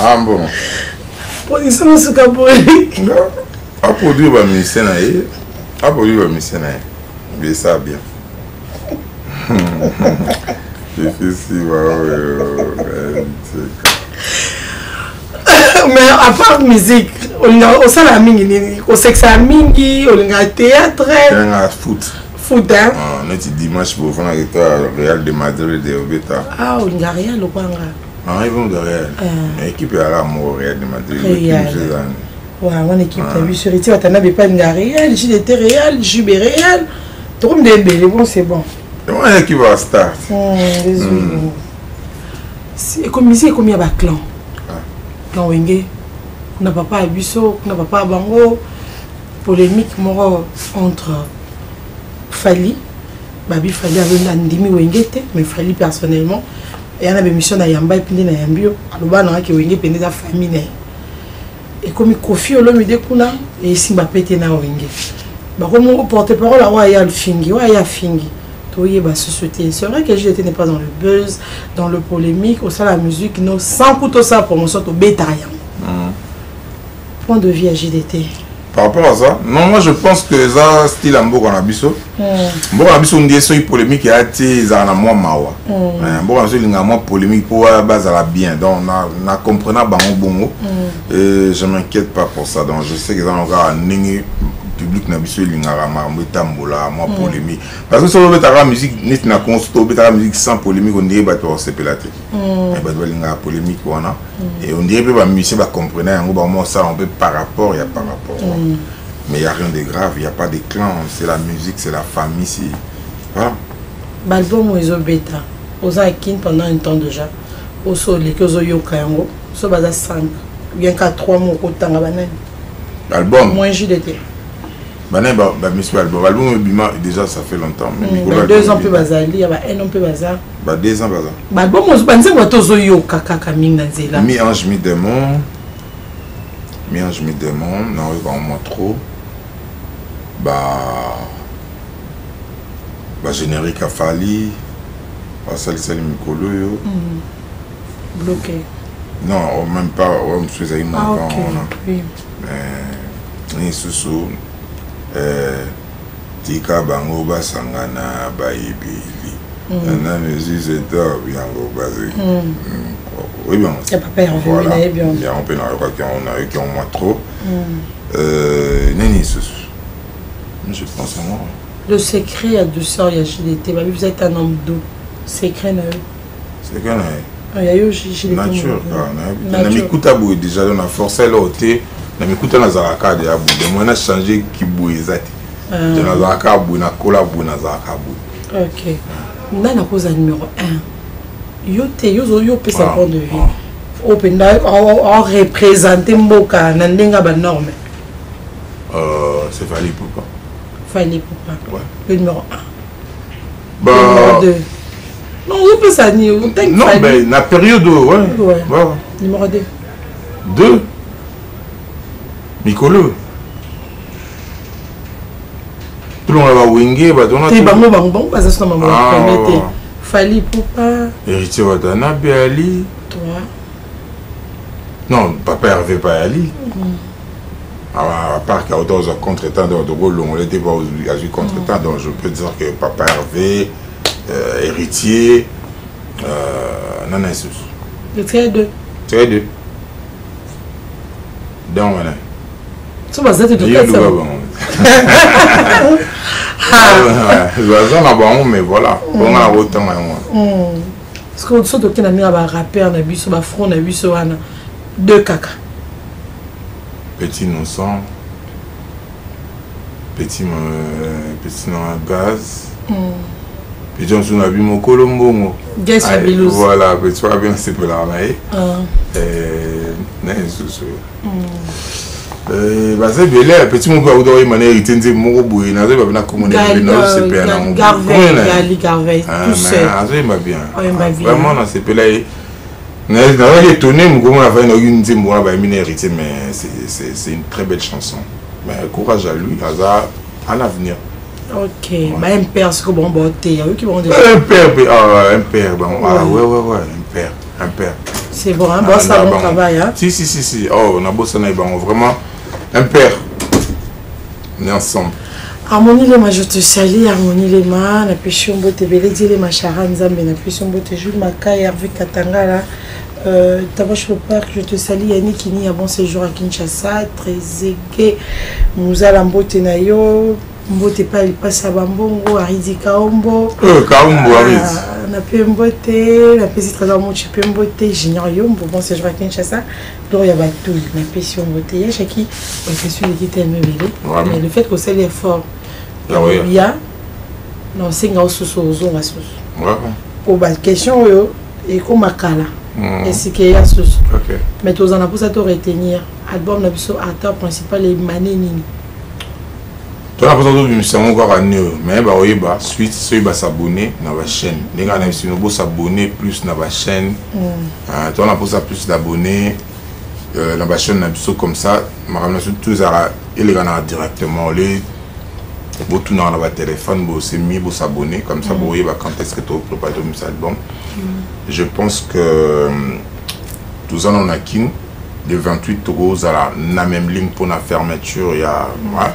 Ah bon. Production de ce qu'a produit. A produit par ministère naïe. A produit par ministère naïe. Mais ça bien. Difficile mais à part musique, on a aussi la mingi, on sait que ça mingi, on a théâtre. On a foot. Foot hein. On est dimanche pour voir avec toi Real de Madrid de Obeta. Ah on a rien le quoi. Ah, ils vont de Real. L'équipe est à la mort Real de Madrid. Real. Mon équipe, t'as vu sur Iti, Watanabe pas une Real, JDT Real, JB Real. Trompe des belles, bon, c'est bon. C'est mon équipe à start. C'est comme ici, comme il y a un clan. Clan Wenge. On n'a pas à Busso, on n'a pas à Bango. Polémique mort entre Fally. Babi Fally avait un demi Wenge, mais Fally personnellement. Il y a une mission à Yamba et Pindé à Yambio. Il y a une famille. Et comme il confie au l'homme de Kuna, et ici, il va péter na Wenge. Comme on porte parole, il y a le Fingi, il y a le Fingi. C'est vrai que JDT n'est pas dans le buzz, dans le polémique, au sein de la musique, non, sans couteau ça pour mon sort au bétail. Point de vue à JDT. Par rapport à ça, non, moi je pense que ça, style un bon Nabiso. Bon Nabiso, on dit que polémique a été un mois mawa. Bon Nabiso, il y a un mois polémique pour la base à la bien. Donc, on a compris un bon mot. Je m'inquiète pas pour ça. Donc, je sais que ça encore public Nabiso, il y a un mois tambola, un mois polémique. Parce que si on veut la musique, net na consto, la musique sans polémique, on dirait que c'est pélaté. Il y a polémique on a. Et on dirait que les musiciens comprennent ça on peut par rapport, il y a par rapport. Mais il n'y a rien de grave, il n'y a pas de clan, c'est la musique, c'est la famille. Voilà. Balbon est bêta. Aux Akin pendant un temps déjà. Au sol, les Kozoyo Kayango, ce bas à 5. Il y a 3 mots au temps à Banen. Balbon moins JDT. Banen, monsieur Balbon. Balbon, déjà ça fait longtemps. 2 ans plus bazar, il y a 1 an plus bazar. 2 ans bazar. Balbon, on se pense que Kozoyo Kakakaming Nazela. Mi-ange, mi-démon. Bien, je me demande, non, il va en montrer trop. Bah, générique à Fally, bah, salut, Mikolo, yo. Bloqué. Non, même pas, on me faisait une encore. Oui. Mais, ni sous, Tika Bango, bah, Sangana, bah, Ibili. Nana, mais si c'est top, bien, go, bah, oui, bien. Il y a papa, voilà. Il y a un peu qui ont moins trop. Néni, je pense à moi. Le secret à deux sœurs, il y a JDT. Vous êtes un homme d'eau. Secret, non. Secret, non. Il y a eu JDT. Nature, quoi. On a mis Koutabou déjà, on a forcé l'auté. On a mis Koutabou dans Zaraka déjà. On a changé Kibou et Zati. Dans Zaraka, on a collabou dans Zaraka. Ok. On a la cause numéro 1. Yo peut sa point de vue. On représente Mboka, Nandenga ba norme. C'est Fally Ipupa. Fally Ipupa. Ouais. Le numéro 1. Bah. Le numéro 2. Non, on peut ça ni. Non, mais la période, ouais. Numéro 2. Deux, Mikolo. Tout le monde va winger, va donner. T'es bango bango, pas ça maman. Fally Ipupa. Héritier va donner à Béali. Toi. Non, papa Hervé pas Ali. À part qu'il y a d'autres contre-temps dans le rôle, on était pas aux contre-temps, donc je peux dire que papa Hervé, héritier, non, c'est tout. C'est deux. C'est deux. Donc voilà. Tu vas être de mais voilà. On a autant à moi. Parce que vous avez un rappeur, on a vu sur front, on a vu sur deux caca. Petit innocent, petit non à gaz. Puis on a vu mon colombo. Voilà, petit on a vu un peu la maille. C'est bien, petit mon gars, vous mon héritier, mon robot, il n'a pas bien communiqué, il n'a pas bien communiqué. Garveille, tout seul. Vraiment, dans ces pays-là, je suis étonné, mais c'est une très belle chanson. Mais courage à lui, à l'avenir. Ok, mais un père, c'est comment botter? Un père. C'est bon, un bon salon de travail. Hein? Si. Oh, on a beau salon, vraiment un père. On est ensemble. Harmonie Lema, je te salue. Harmonie Lema, la pêche en beau te bélédi, les macharas, la pêche en beau te joue, Maka et Hervé Katangala. Tabache le parc, je te salue. Yannick, il y a bon séjour à Kinshasa, Trezeke, Moussa Lambo Tenayo. Mbote pas il passe à Bambongo, Aridi Kaombo. Kaombo Aridi. On a pu mboter, la petite trésor monte, tu peux mboter, j'ignore Yombo, bon c'est Joaquin Chassa. Donc il y a tout, on a pu si on mboter. Il y a chacun, on fait celui qui t'aime bien. Mais le fait qu'on s'est l'effort, il y a, non, c'est un gros sous-sous, on va sous. Pour la question, il y a comme un cala. Et c'est qu'il y a sous. Mais tu as un peu ça te retenir. Album, l'absolu, acteur principal est Manénini. On a besoin de encore à nous, mais suite, ceux qui s'abonner dans la chaîne. Les gars, si nous s'abonner plus dans la chaîne, on a besoin plus d'abonnés dans la chaîne, comme ça, tous les gars directement, les tout dans le téléphone, c'est mieux pour s'abonner, comme ça, quand est-ce que tu prépares ton album. Je pense que tous en on a qui. Les 28 euros, on a même ligne pour la fermeture,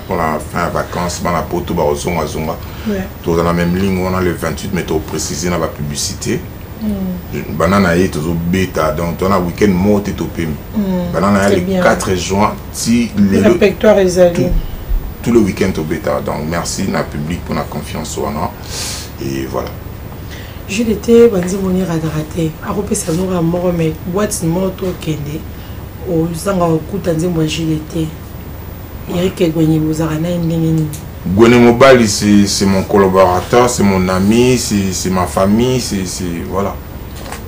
pour la fin de vacances, on a la même ligne, on a les 28, mais on précise dans la publicité. Banana est toujours bêta, donc on a week-end mort et topé. Banana est le 4 juin, si le répertoire est allé. Tout le week-end au bêta, donc merci la public pour la confiance. Et voilà. Je l'étais, on dit mon hydraté. Après, ça nous a mort, mais what's mort au Kenya? Eric Gwéné Mobali, c'est mon collaborateur, c'est mon ami, c'est ma famille, c'est voilà.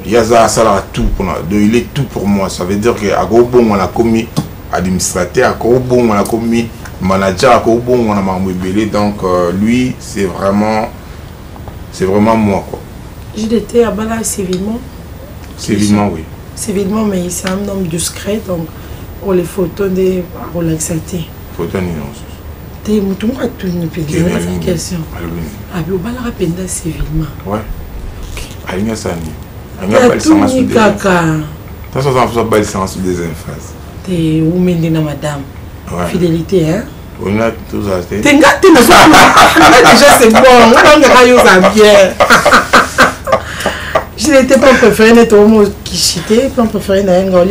Il y a ça tout pour moi. Il est tout pour moi. Ça veut dire que à gros bon on a commis administrateur, à gros bon on a commis manager, à gros bon on a marmoubélé. Donc lui, c'est vraiment moi quoi. JDT à Bala civilement. Civilement oui. Civilement, mais c'est un homme discret, donc on les photos de relaxité. Photos de nuance. Tout le monde a tout une question. Ah, mais on va la rappeler civilement. Ouais. Il y a ça. Il y a pas de sens des emphases. T'es où, Mendina, madame? Fidélité, hein? On a tout ça. T'es gâté, mais déjà c'est bon. On a eu un bien. Je n'étais pas préféré d'être homo qui chité, pas préféré d'être un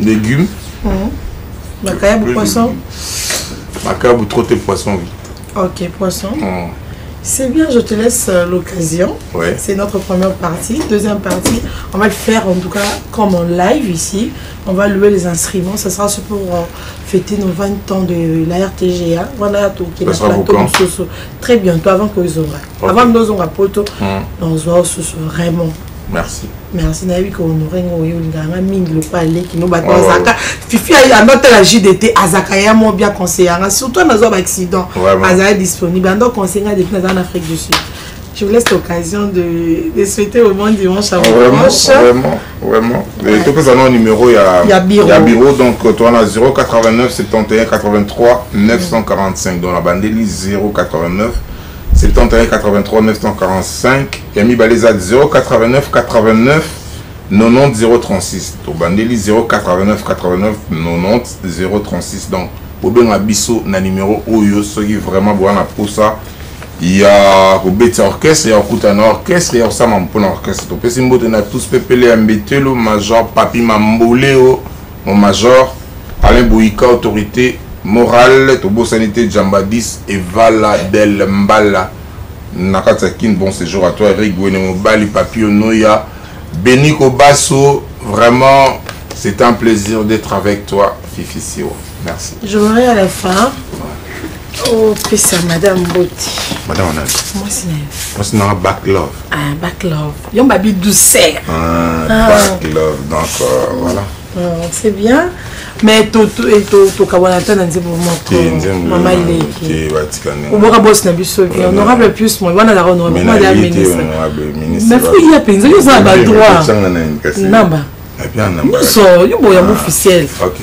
légumes. Macabre poisson. Macabre trop de poisson, oui. Ok, poisson. C'est bien, je te laisse l'occasion. Ouais. C'est notre première partie. Deuxième partie, on va le faire en tout cas comme en live ici. On va louer les instruments. Ça sera pour fêter nos 20 ans de la RTGA. Voilà, tout qui est là. Très bientôt, avant que nous aurons. Avant que nous aurons poto, nous aurons vraiment. Merci. Merci Nabi qu'on aurait un ming le palais qui nous bat Azaka. Fifi a noté la JDT Azaka est mon bien conseiller. Surtout dans un accident, Azaka est disponible. Donc conseiller depuis en Afrique du Sud. Je vous laisse l'occasion de souhaiter au bon dimanche à vous. Vraiment. Ouais. Et tout concernant le numéro, il y a bureau. Donc, toi, on a 089 71 83 945. Donc, la bande est 089 71 83 945. Il y a mis balais à 089 89 90 036. Donc, bande est 089 89 90 036. Donc, au bien abisso, na numéro Oyo, ce qui vraiment bon pour ça. Il y a Robert orchestre, il y a Koutan orchestre, il y a Osama Mpon orchestre. Donc, si vous avez tous pépélé à Mbetelo, Major Papi Mamboleo, mon Major Alain Bouika, autorité morale, Tobo Sanité Djambadis et Vala Del Mbala. Nakatakin, bon séjour à toi, Eric Gwéné, Mobali, Papi Onoya, Béni Kobasso. Vraiment, c'est un plaisir d'être avec toi, Fifi Siwa. Merci. Je voudrais à la fin. Oh, Pessa, Madame Beauty. Madame Onal. Moi, c'est un back-love. Ah, back-love. Il y a un baby douceur. Ah, back-love. Donc, voilà. C'est bien. Mais tu as dit pour montrer. Maman, il est écrit. On aura bossé Nabiso. On aura plus. On aura la honorable ministre. Mais il y a plein de choses. On a le droit. Et bien, on a officiel. Ok.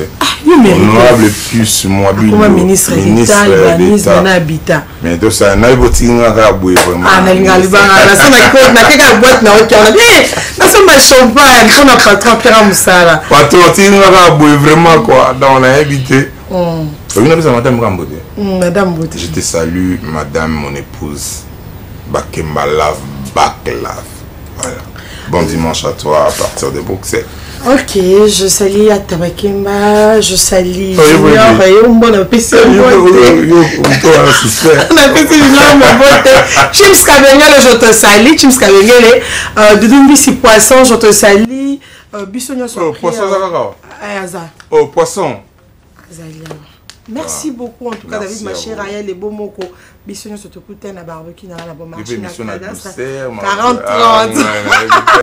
Honorable plus moi ministre d'État, urbanisme, habitat. Mais tout ça, n'a pas été aboué vraiment. Ah, n'a pas été aboué. N'a pas été aboué. N'a pas été aboué. N'a pas aboué vraiment quoi. Donc on a invité. Madame Ramboté. Madame Ramboté. Je te salue, madame mon épouse. Bakemba lave, baklave. Voilà. Bon dimanche à toi à partir de Bruxelles. Ok, je salue à Tabakemba, je salue Junior, on a passé une Chims Kabengele, je te salue, Chims Kabengele, Doudoumbi Poisson, je te salue, Bissonio Sophie. Poisson. Merci beaucoup en tout cas David ma chère Ayel et Bomoko. Bissonio se te coûte un barbecue dans la bombe. 40-30.